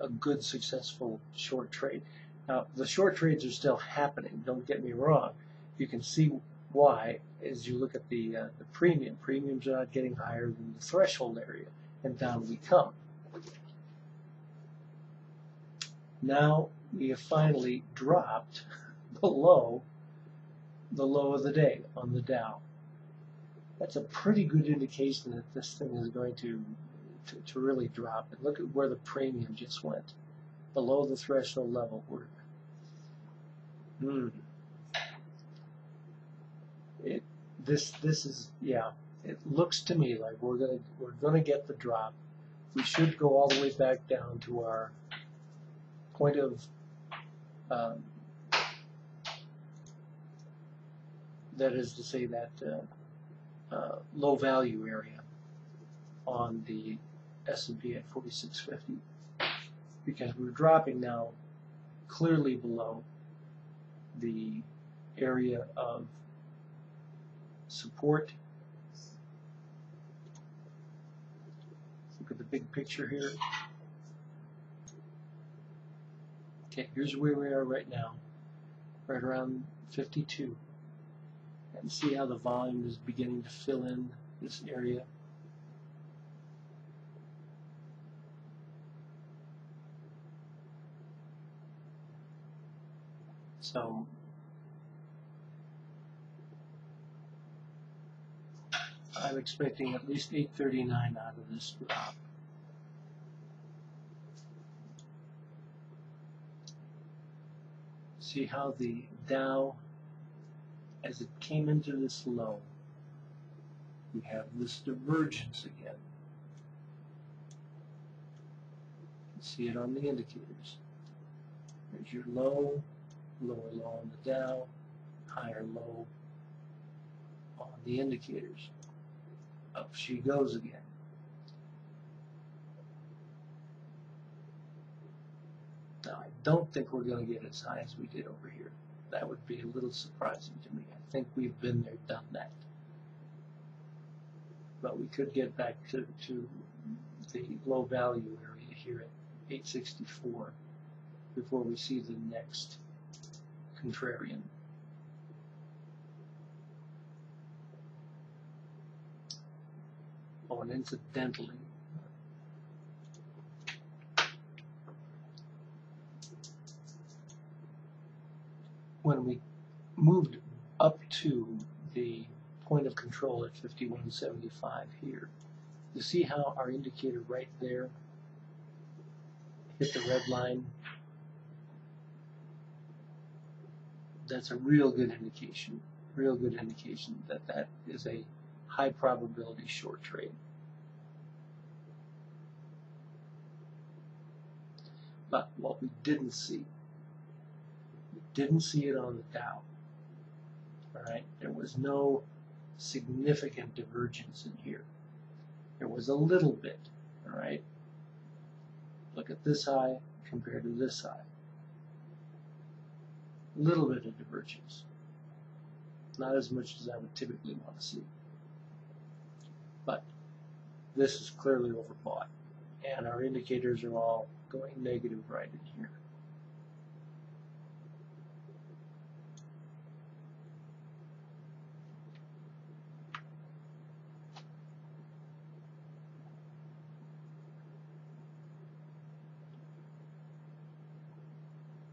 a good, successful short trade. Now, the short trades are still happening, don't get me wrong. You can see why as you look at the premium. Premiums are not getting higher than the threshold area, and down we come. Now we have finally dropped below the low of the day on the Dow. That's a pretty good indication that this thing is going to really drop. And look at where the premium just went, below the threshold level. This is, yeah. It looks to me like we're gonna get the drop. We should go all the way back down to our point of that is to say that low value area on the S&P at 4650, because we're dropping now clearly below the area of support. Look at the big picture here. Okay, here's where we are right now, right around 52. And see how the volume is beginning to fill in this area. So I'm expecting at least 839 out of this drop. See how the Dow, as it came into this low, we have this divergence again. You can see it on the indicators. There's your low, lower low on the Dow, higher low on the indicators. Up she goes again. Now, I don't think we're going to get as high as we did over here. That would be a little surprising to me. I think we've been there, done that. But we could get back to the low value area here at 864 before we see the next contrarian. Oh, and incidentally, when we moved up to the point of control at 51.75 here, you see how our indicator right there hit the red line? That's a real good indication that that is a high probability short trade. But what we didn't see it on the Dow. All right, there was no significant divergence in here. There was a little bit, all right? Look at this high compared to this high. A little bit of divergence. Not as much as I would typically want to see. But this is clearly overbought. And our indicators are all going negative right in here.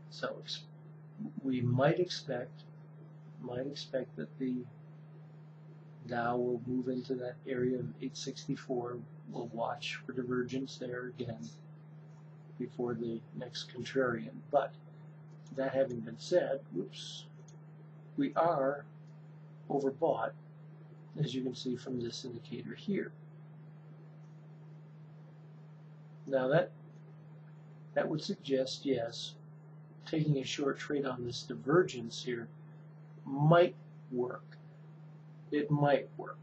So we might expect that the Dow will move into that area of 864. We'll watch for divergence there again before the next contrarian. But that having been said, whoops, we are overbought, as you can see from this indicator here. Now that would suggest, yes, taking a short trade on this divergence here might work. It might work.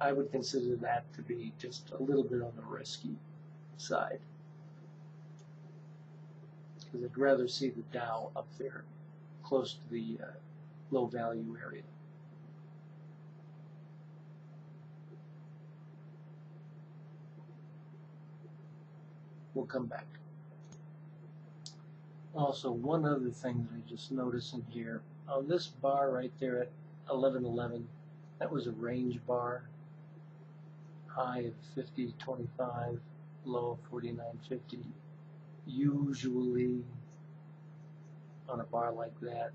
I would consider that to be just a little bit on the risky side, because I'd rather see the Dow up there close to the low value area. We'll come back. Also, one other thing that I just noticed in here, on this bar right there at 11.11, that was a range bar, high of 50.25, low of 49.50. Usually, on a bar like that,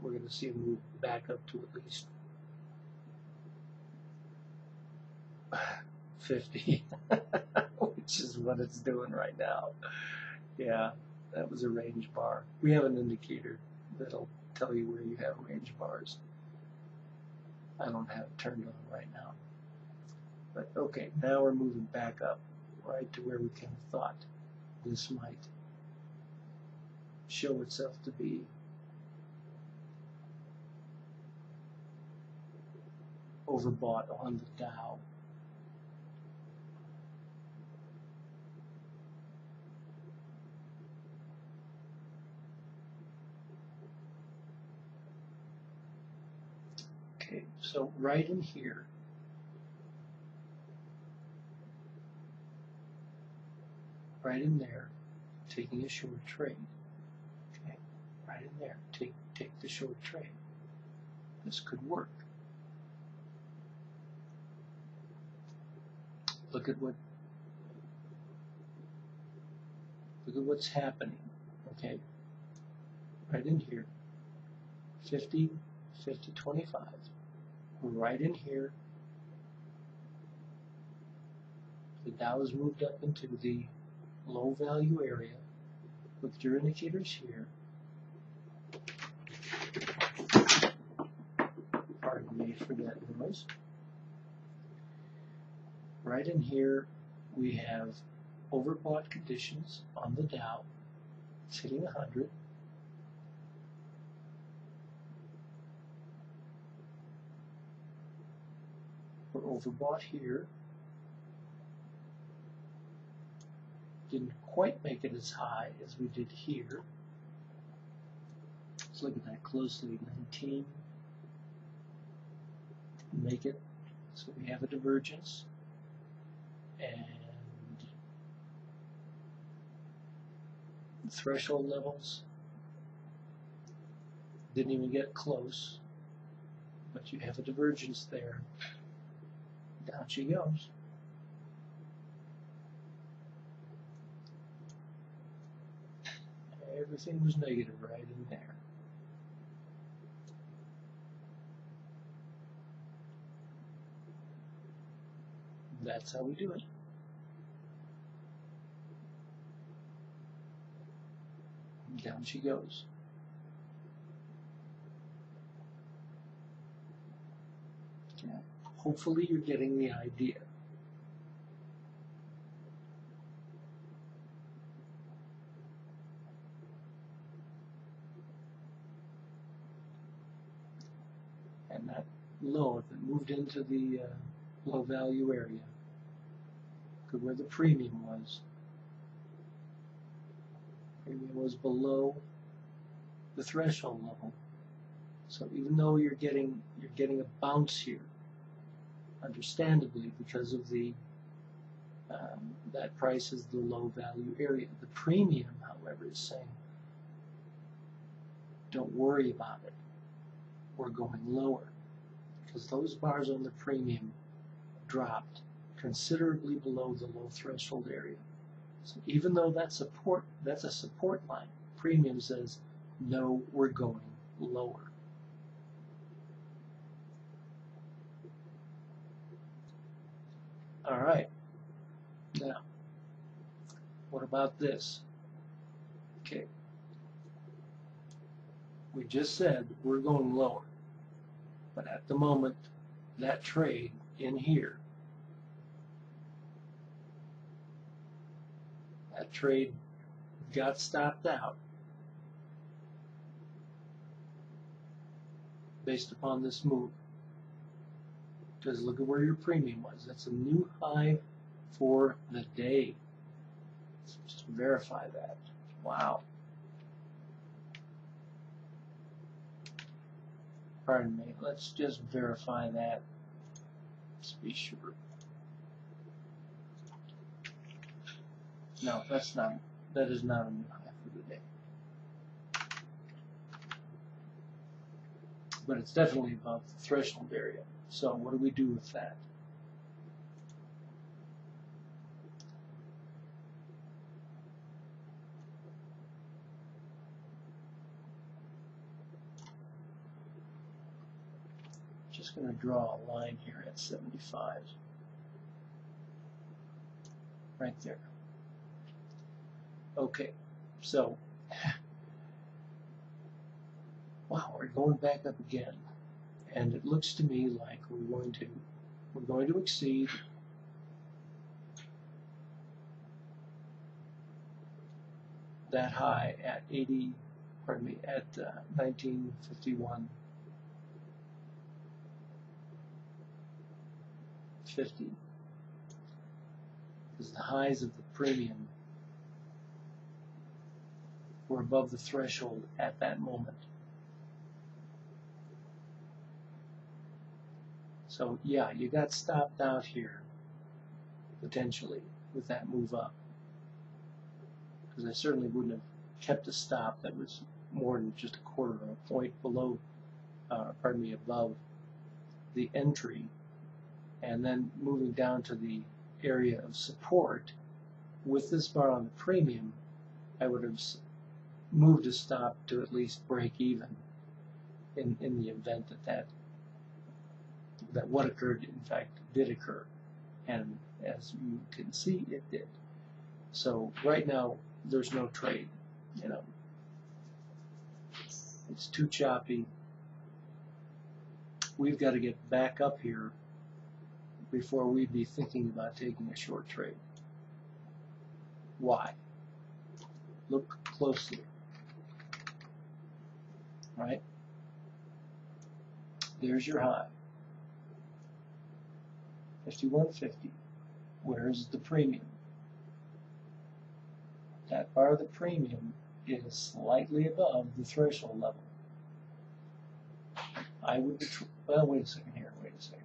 we're going to see a move back up to at least 50, which is what it's doing right now. Yeah. That was a range bar. We have an indicator that'll tell you where you have range bars. I don't have it turned on right now. But okay, now we're moving back up right to where we kind of thought this might show itself to be overbought on the Dow. So right in here, right in there, taking a short trade. Okay, right in there, take the short trade. This could work. Look at what's happening. Okay, right in here, 50.25. Right in here, the Dow has moved up into the low value area. Look at your indicators here. Pardon me for that noise. Right in here, we have overbought conditions on the Dow. It's hitting 100. Overbought here, didn't quite make it as high as we did here. Let's look at that closely. 19, didn't make it, so we have a divergence, and threshold levels didn't even get close, but you have a divergence there. Down she goes. Everything was negative right in there. That's how we do it. Down she goes. Yeah. Hopefully you're getting the idea. And that low, if it moved into the low value area, could where the premium was. Premium was below the threshold level. So even though you're getting a bounce here, understandably, because of the that price is the low value area. The premium, however, is saying, don't worry about it. We're going lower because those bars on the premium dropped considerably below the low threshold area. So even though that's a support line, premium says, no, we're going lower. All right. Now, what about this? Okay. We just said we're going lower. But at the moment, that trade in here, that trade got stopped out based upon this move. Because look at where your premium was. That's a new high for the day. Just verify that. Wow. Pardon me. Let's just verify that. Let's be sure. No, that's not. That is not a new high for the day. But it's definitely above the threshold area. So what do we do with that? Just going to draw a line here at 75. Right there. Okay, so wow, we're going back up again, and it looks to me like we're going to exceed that high at 1951.50, because the highs of the premium were above the threshold at that moment. So yeah, you got stopped out here potentially with that move up, because I certainly wouldn't have kept a stop that was more than just a quarter of a point below, above the entry, and then moving down to the area of support with this bar on the premium. I would have moved a stop to at least break even in the event that what occurred in fact did occur, and as you can see it did. So right now there's no trade, you know, it's too choppy. We've got to get back up here before we'd be thinking about taking a short trade. Why? Look closely. Right? There's your high. 51.50. Where's the premium? That bar of the premium is slightly above the threshold level. I would be, well, wait a second here, wait a second.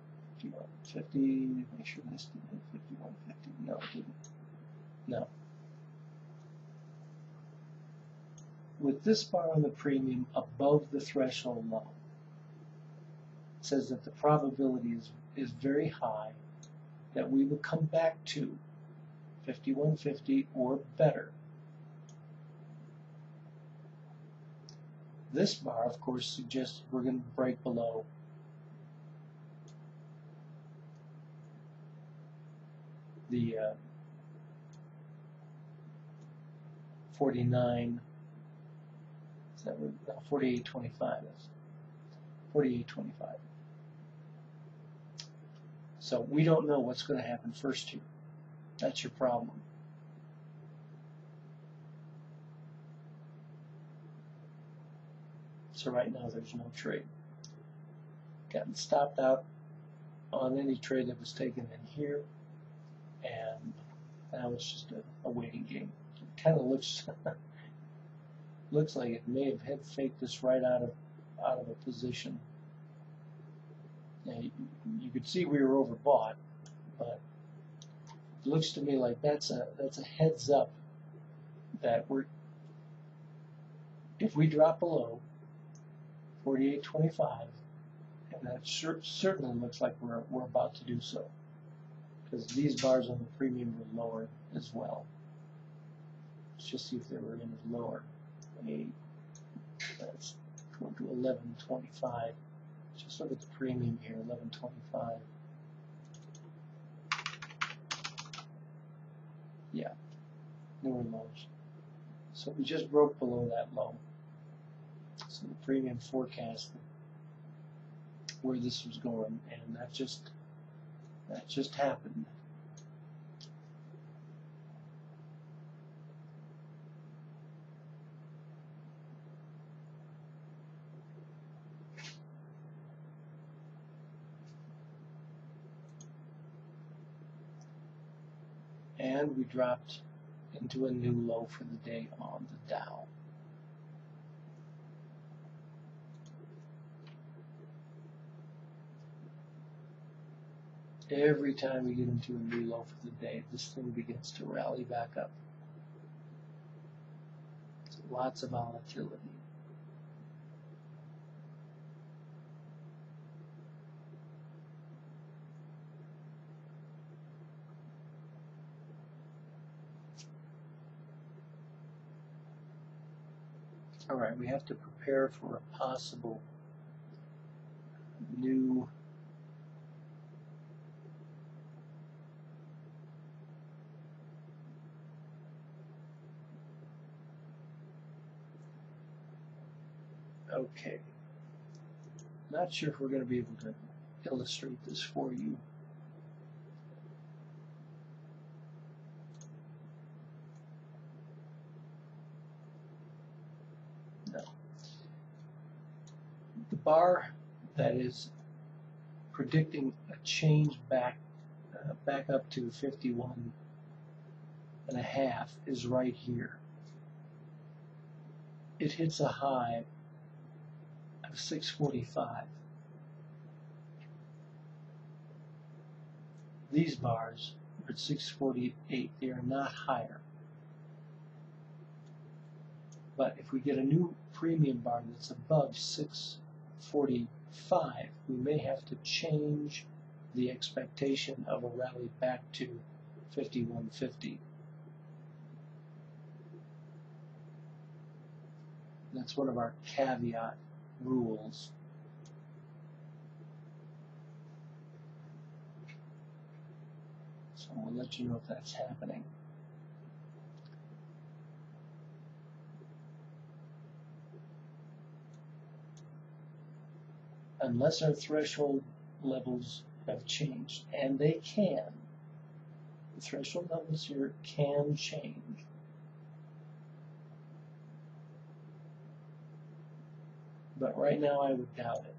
51.50, make sure this didn't hit 51.50. No, it didn't. No. with this bar on the premium above the threshold level. It says that the probability is very high that we will come back to 5150 or better. This bar, of course, suggests we're going to break below 49, is that what, no, 48.25 is, 48.25. So we don't know what's going to happen first here. That's your problem. So right now there's no trade. Gotten stopped out on any trade that was taken in here, and now it's just a waiting game. It kind of looks like it may have head faked this right out of a position. Now you could see we were overbought, but it looks to me like that's a heads up that if we drop below 48.25, and that certainly looks like we're about to do so, because these bars on the premium were lower as well. Let's just see if they were any lower. Let's go to 11.25. Just look at the premium here, 11.25. Yeah, they were lows. So we just broke below that low. So the premium forecast where this was going, and that just happened. And we dropped into a new low for the day on the Dow. Every time we get into a new low for the day, this thing begins to rally back up. So lots of volatility. All right, we have to prepare for a possible new . Okay, not sure if we're going to be able to illustrate this for you. No. The bar that is predicting a change back up to 51.5 is right here. It hits a high of 6.45. These bars are at 6.48. They are not higher. But if we get a new premium bar that's above 6.45, we may have to change the expectation of a rally back to 51.50. That's one of our caveat rules. So we'll let you know if that's happening. Unless our threshold levels have changed, and they can. The threshold levels here can change. But right now I would doubt it.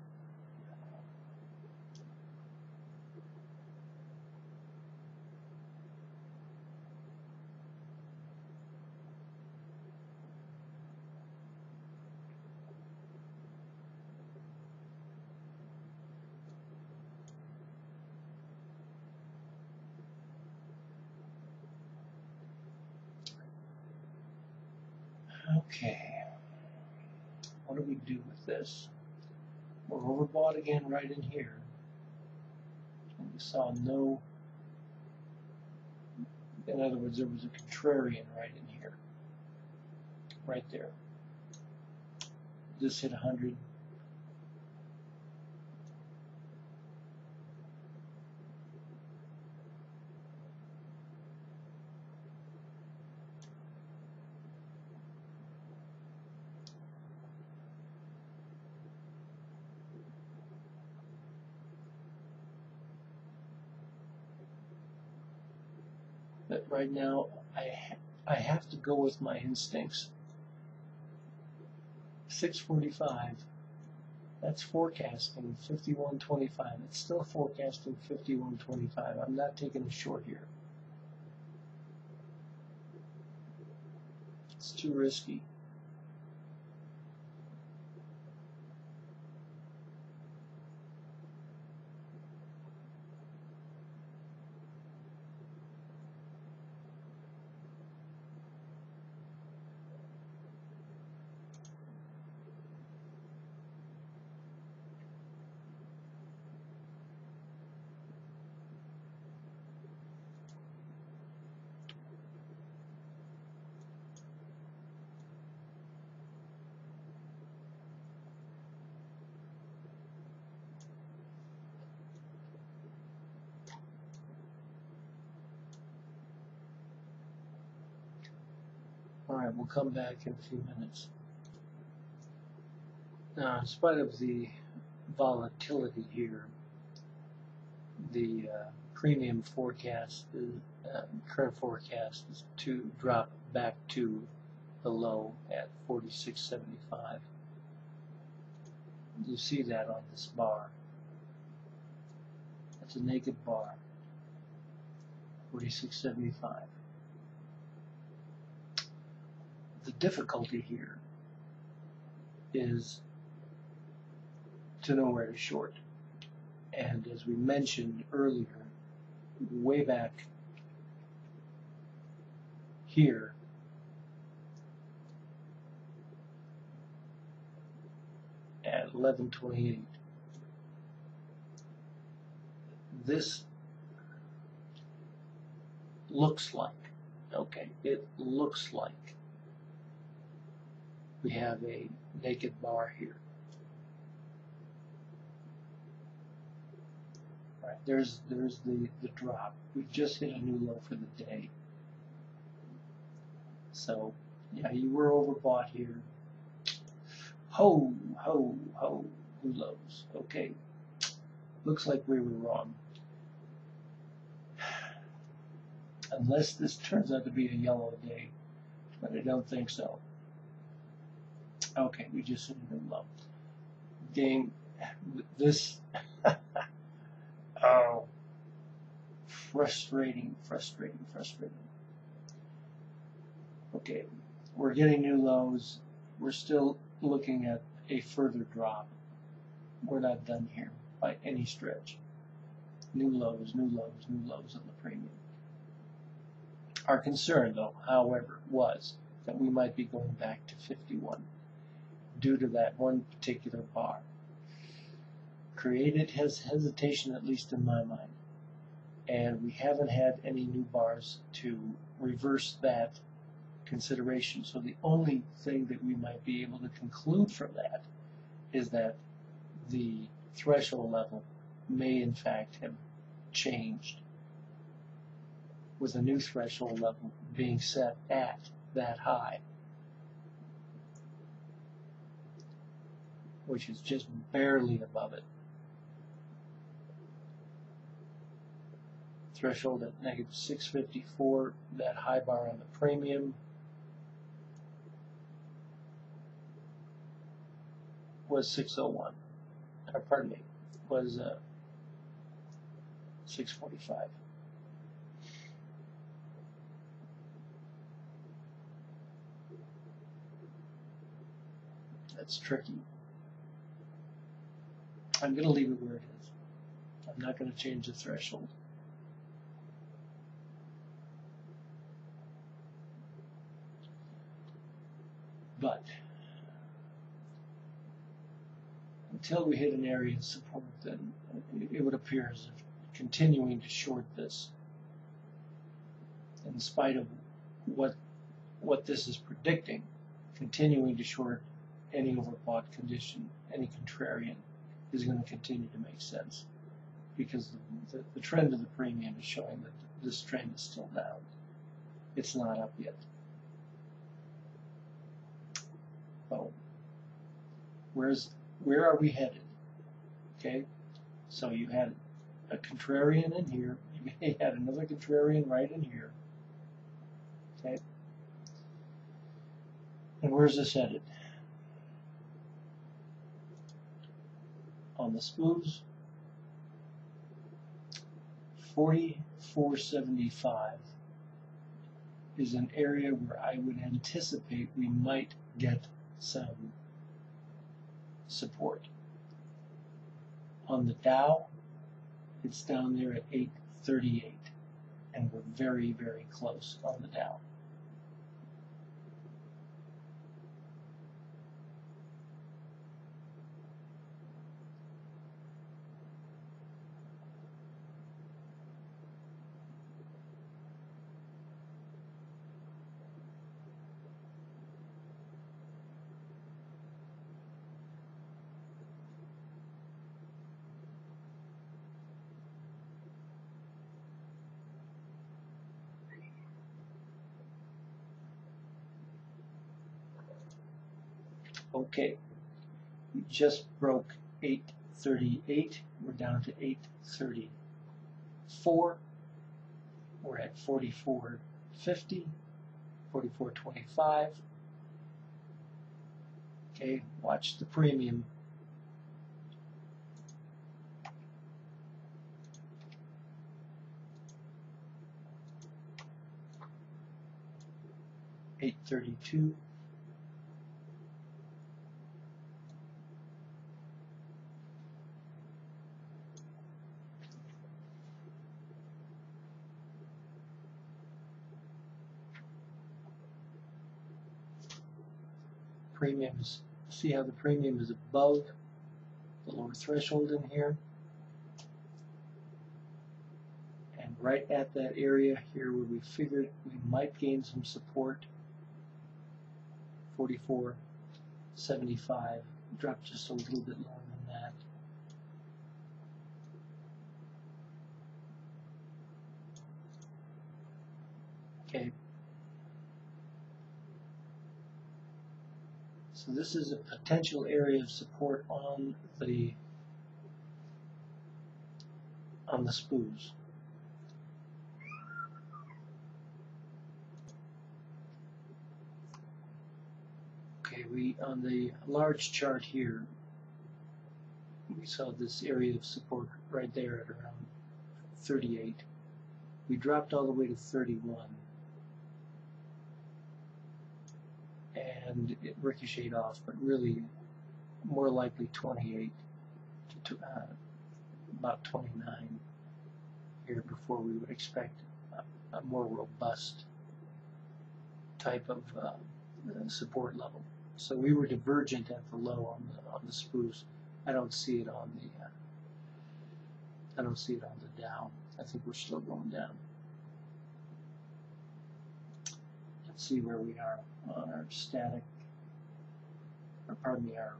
Okay. What do we do with this? We're overbought again right in here. And we saw no, in other words, there was a contrarian right in here. Right there. This hit 100. But right now, I have to go with my instincts. 645, that's forecasting 51.25. It's still forecasting 51.25. I'm not taking a short here. It's too risky. We'll come back in a few minutes. Now, in spite of the volatility here, the premium forecast, current forecast, is to drop back to the low at 46.75. You see that on this bar. That's a naked bar. 46.75. The difficulty here is to know where to short. And as we mentioned earlier, way back here, at 11.28, this looks like, okay, it looks like we have a naked bar here. All right, there's the drop. We've just hit a new low for the day. So yeah, you were overbought here. Ho, ho, ho, new lows. Okay. Looks like we were wrong. Unless this turns out to be a yellow day, but I don't think so. Okay, we just hit a new low. Dang, this, oh, frustrating, frustrating, frustrating. Okay, we're getting new lows. We're still looking at a further drop. We're not done here by any stretch. New lows, new lows, new lows on the premium. Our concern, though, however, was that we might be going back to 51. Due to that one particular bar. Created his hesitation, at least in my mind. And we haven't had any new bars to reverse that consideration. So the only thing that we might be able to conclude from that is that the threshold level may in fact have changed, with a new threshold level being set at that high, which is just barely above it. Threshold at negative 654, that high bar on the premium was 601, or pardon me, was 645. That's tricky. I'm going to leave it where it is. I'm not going to change the threshold. But until we hit an area of support, then it would appear as if continuing to short this, in spite of what this is predicting, continuing to short any overbought condition, any contrarian, is going to continue to make sense, because the trend of the premium is showing that this trend is still down. It's not up yet. So, where are we headed? Okay, so you had a contrarian in here. You may have another contrarian right in here. Okay, and where's this headed? On the Spoos, 44.75 is an area where I would anticipate we might get some support. On the Dow, it's down there at 838, and we're very, very close on the Dow. Okay, we just broke 838, we're down to 834, we're at 44.50, 44.25. Okay, watch the premium. $832. Premiums, see how the premium is above the lower threshold in here, and right at that area here where we figured we might gain some support, 44.75, dropped just a little bit lower than that. Okay. So this is a potential area of support on the Spoos. Okay, we on the large chart here, we saw this area of support right there at around 38. We dropped all the way to 31. And it ricocheted off, but really more likely 28 to about 29 here before we would expect a more robust type of support level. So we were divergent at the low on the Spoos. I don't see it on the Dow. I think we're still going down. See where we are on our static, or pardon me, our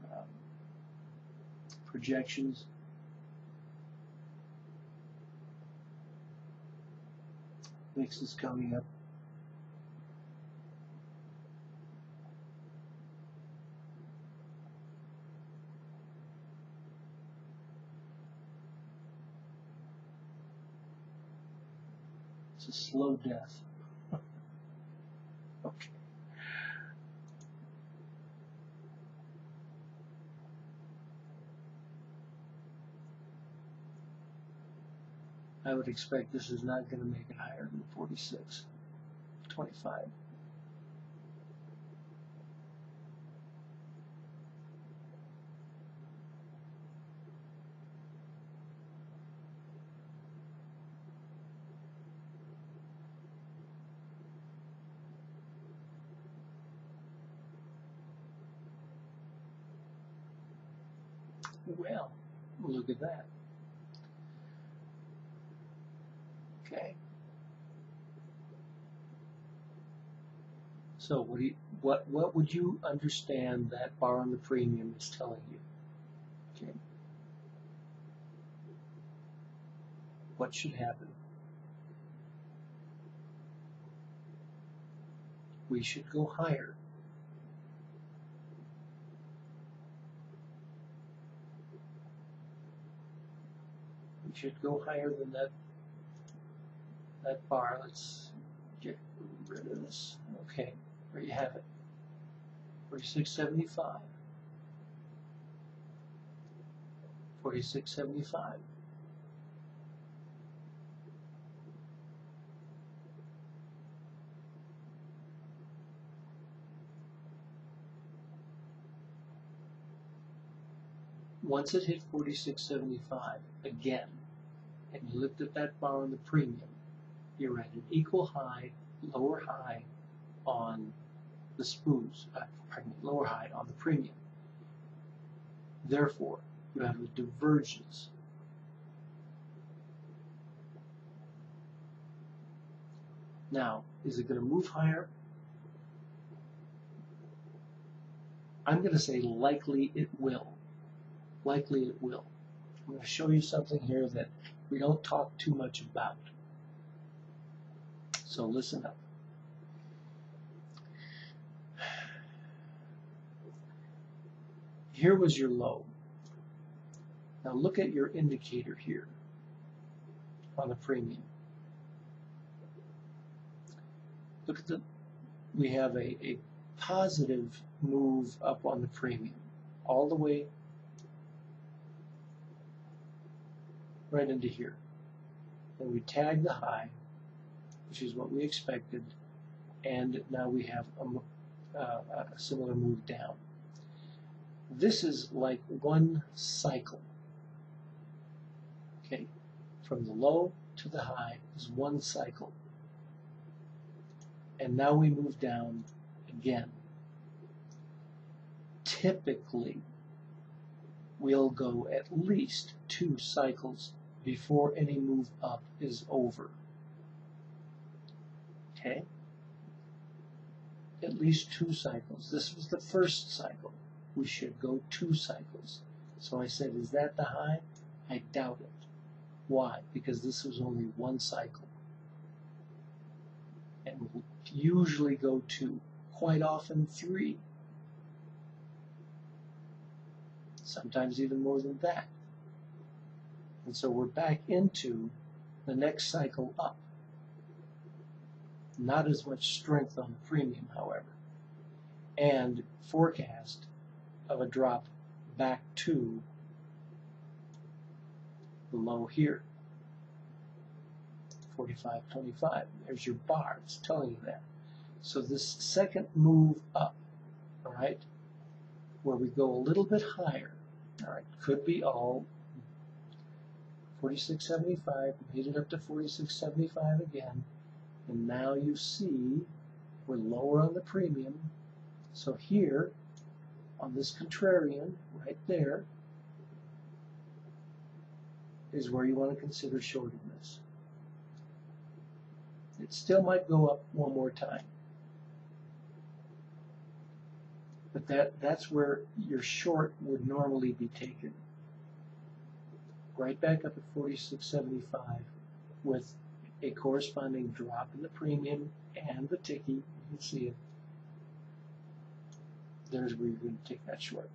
projections. VIX is coming up. It's a slow death. Okay. I would expect this is not going to make it higher than 46.25. Well, look at that. Okay. So what do you, what would you understand that bar on the premium is telling you? Okay. What should happen? We should go higher. We should go higher than that bar. Let's get rid of this. Okay, there you have it. 46.75. 46.75. Once it hit 46.75 again, and you lift up that bar on the premium, you're at an equal high, lower high on the Spoos, lower high on the premium. Therefore, you have a divergence. Now, is it going to move higher? I'm going to say likely it will. Likely it will. I'm going to show you something here that we don't talk too much about. So listen up. Here was your low. Now look at your indicator here on the premium. Look at the, we have a positive move up on the premium all the way right into here. And we tag the high, which is what we expected, and now we have a similar move down. This is like one cycle. Okay, from the low to the high is one cycle. And now we move down again. Typically, we'll go at least two cycles before any move up is over. Okay? At least two cycles. This was the first cycle. We should go two cycles. So I said, is that the high? I doubt it. Why? Because this was only one cycle. And we usually go two, quite often three. Sometimes even more than that. And so we're back into the next cycle up. Not as much strength on the premium, however. And forecast of a drop back to the low here. 45.25. There's your bar. It's telling you that. So this second move up, all right, where we go a little bit higher, all right, could be all 46.75, made it up to 46.75 again, and now you see we're lower on the premium. So here, on this contrarian, right there, is where you want to consider shorting this. It still might go up one more time. But that's where your short would normally be taken. Right back up at 46.75 with a corresponding drop in the premium and the TIKI. You can see it. There's where you're going to take that short.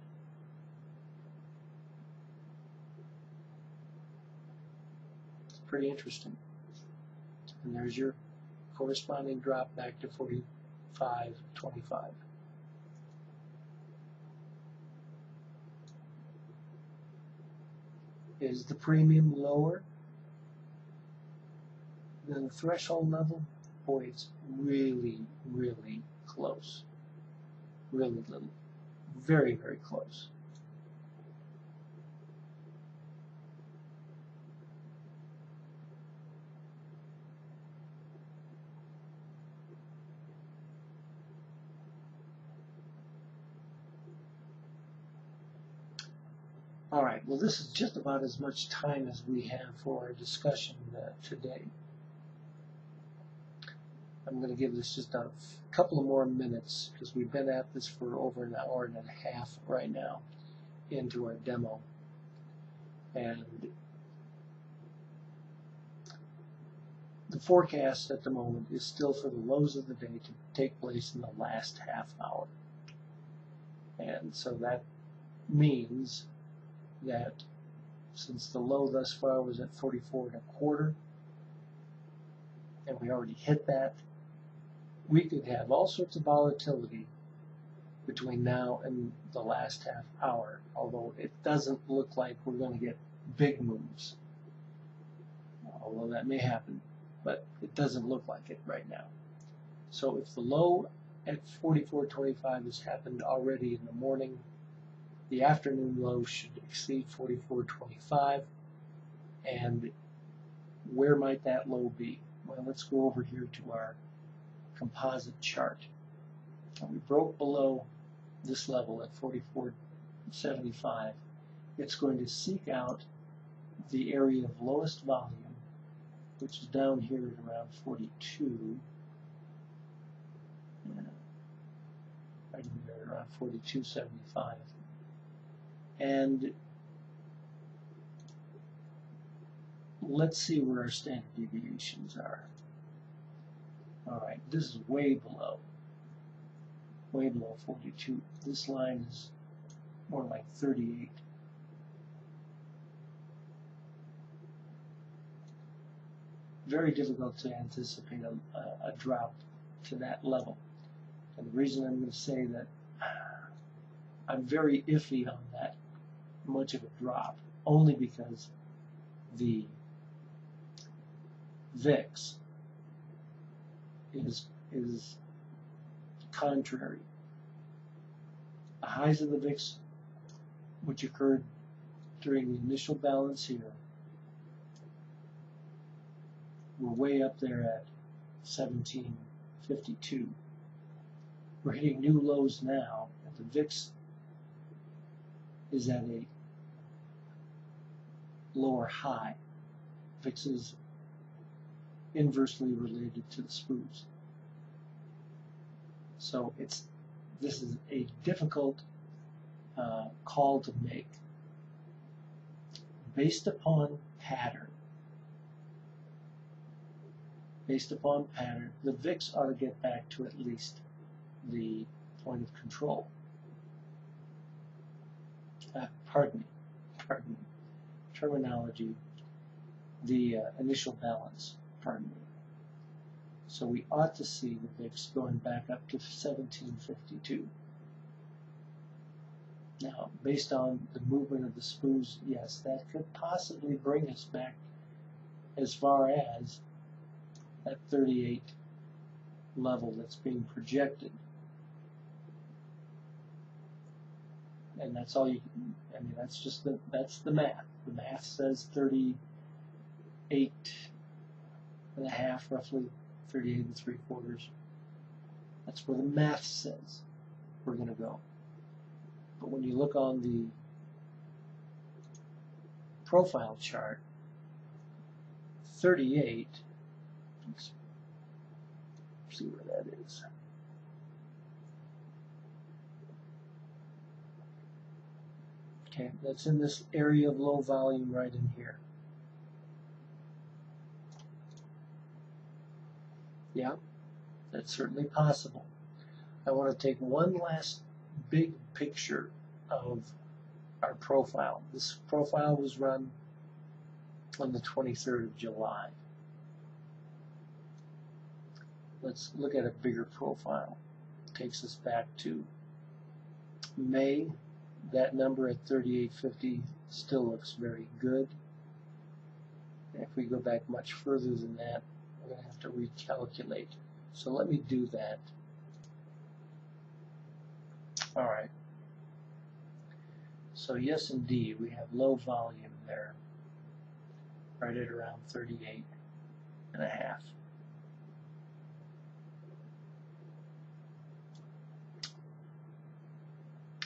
It's pretty interesting. And there's your corresponding drop back to 45.25. Is the premium lower than the threshold level? Boy, it's really, really close. Really little. Very, very close. All right, well, this is just about as much time as we have for our discussion today. I'm going to give this just a couple of more minutes because we've been at this for over an hour and a half right now into our demo. And the forecast at the moment is still for the lows of the day to take place in the last half hour. And so that means that since the low thus far was at 44.25, and we already hit that, we could have all sorts of volatility between now and the last half hour, although it doesn't look like we're going to get big moves, although that may happen, but it doesn't look like it right now. So if the low at 44.25 has happened already in the morning, the afternoon low should exceed 44.25. and where might that low be? Well, let's go over here to our composite chart. Now, we broke below this level at 44.75. It's going to seek out the area of lowest volume, which is down here at around 42. Right here around 42.75. And let's see where our standard deviations are. All right, this is way below 42. This line is more like 38. Very difficult to anticipate a drop to that level. And the reason I'm going to say that I'm very iffy on that much of a drop, only because the VIX is contrary. The highs of the VIX, which occurred during the initial balance here, were way up there at 17.52. We're hitting new lows now, and the VIX is at a lower high. VIX is inversely related to the Spoos. So this is a difficult call to make based upon pattern. Based upon pattern, the VIX ought to get back to at least the point of control. Pardon me. Terminology. The initial balance. Pardon me. So we ought to see the VIX going back up to 17.52. Now, based on the movement of the Spoos, yes, that could possibly bring us back as far as that 38 level that's being projected. And that's all you can, I mean, that's just the, that's the math. The math says 38.5, roughly 38.75. That's where the math says we're going to go. But when you look on the profile chart, 38, let's see where that is. Okay, that's in this area of low volume right in here. Yeah, that's certainly possible. I want to take one last big picture of our profile. This profile was run on the 23rd of July. Let's look at a bigger profile. It takes us back to May. That number at 38.50 still looks very good. And if we go back much further than that, I'm going to have to recalculate. So let me do that. All right. So yes, indeed, we have low volume there, right at around 38.5.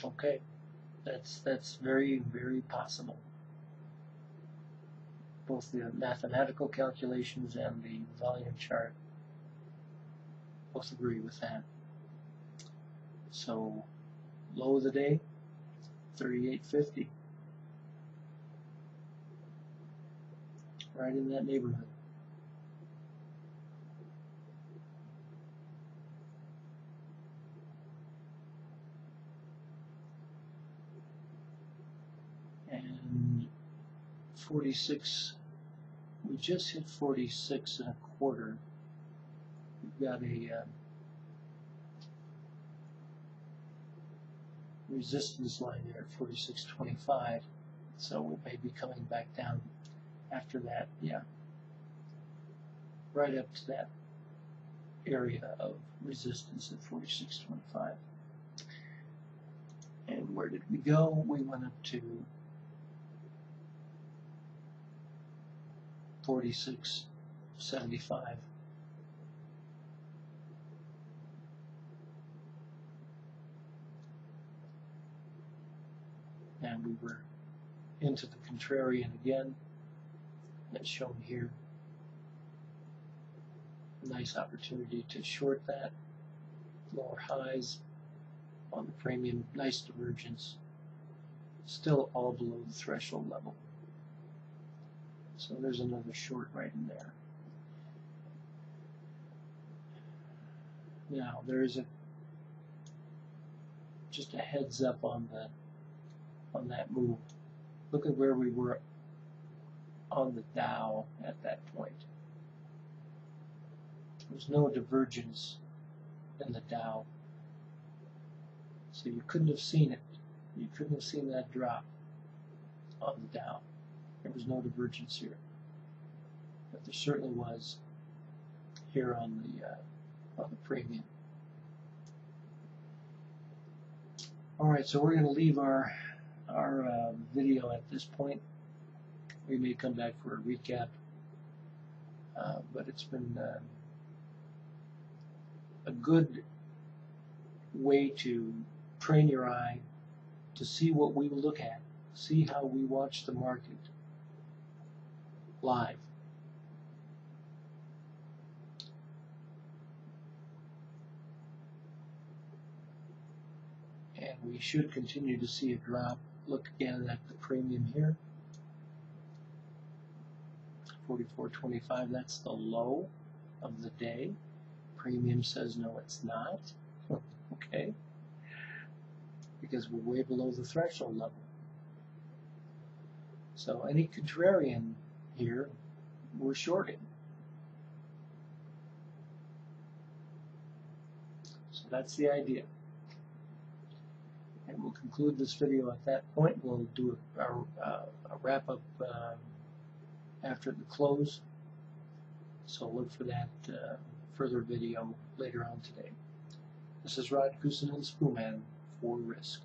Okay. That's very, very possible. Both the mathematical calculations and the volume chart both agree with that. So low of the day, 38.50. Right in that neighborhood. And 46, we just hit 46 and a quarter. We've got a resistance line there at 46.25, so we may be coming back down after that, yeah, right up to that area of resistance at 46.25. And where did we go? We went up to 46.75. And we were into the contrarian again. That's shown here. Nice opportunity to short that. Lower highs on the premium. Nice divergence. Still all below the threshold level. So there's another short right in there. Now there's a just a heads up on the that move. Look at where we were on the Dow at that point. There's no divergence in the Dow. So you couldn't have seen it. You couldn't have seen that drop on the Dow. There was no divergence here. But there certainly was here on the premium. Alright, so we're going to leave our video at this point. We may come back for a recap, but it's been a good way to train your eye to see what we look at, see how we watch the market live. And we should continue to see a drop. Look again at the premium here, 44.25. That's the low of the day. Premium says no, it's not. Okay, because we're way below the threshold level. So any contrarian here, we're shorting. So that's the idea. And we'll conclude this video at that point. We'll do a wrap-up after the close. So look for that further video later on today. This is Rod Kuusinen, Spoonman for Risk.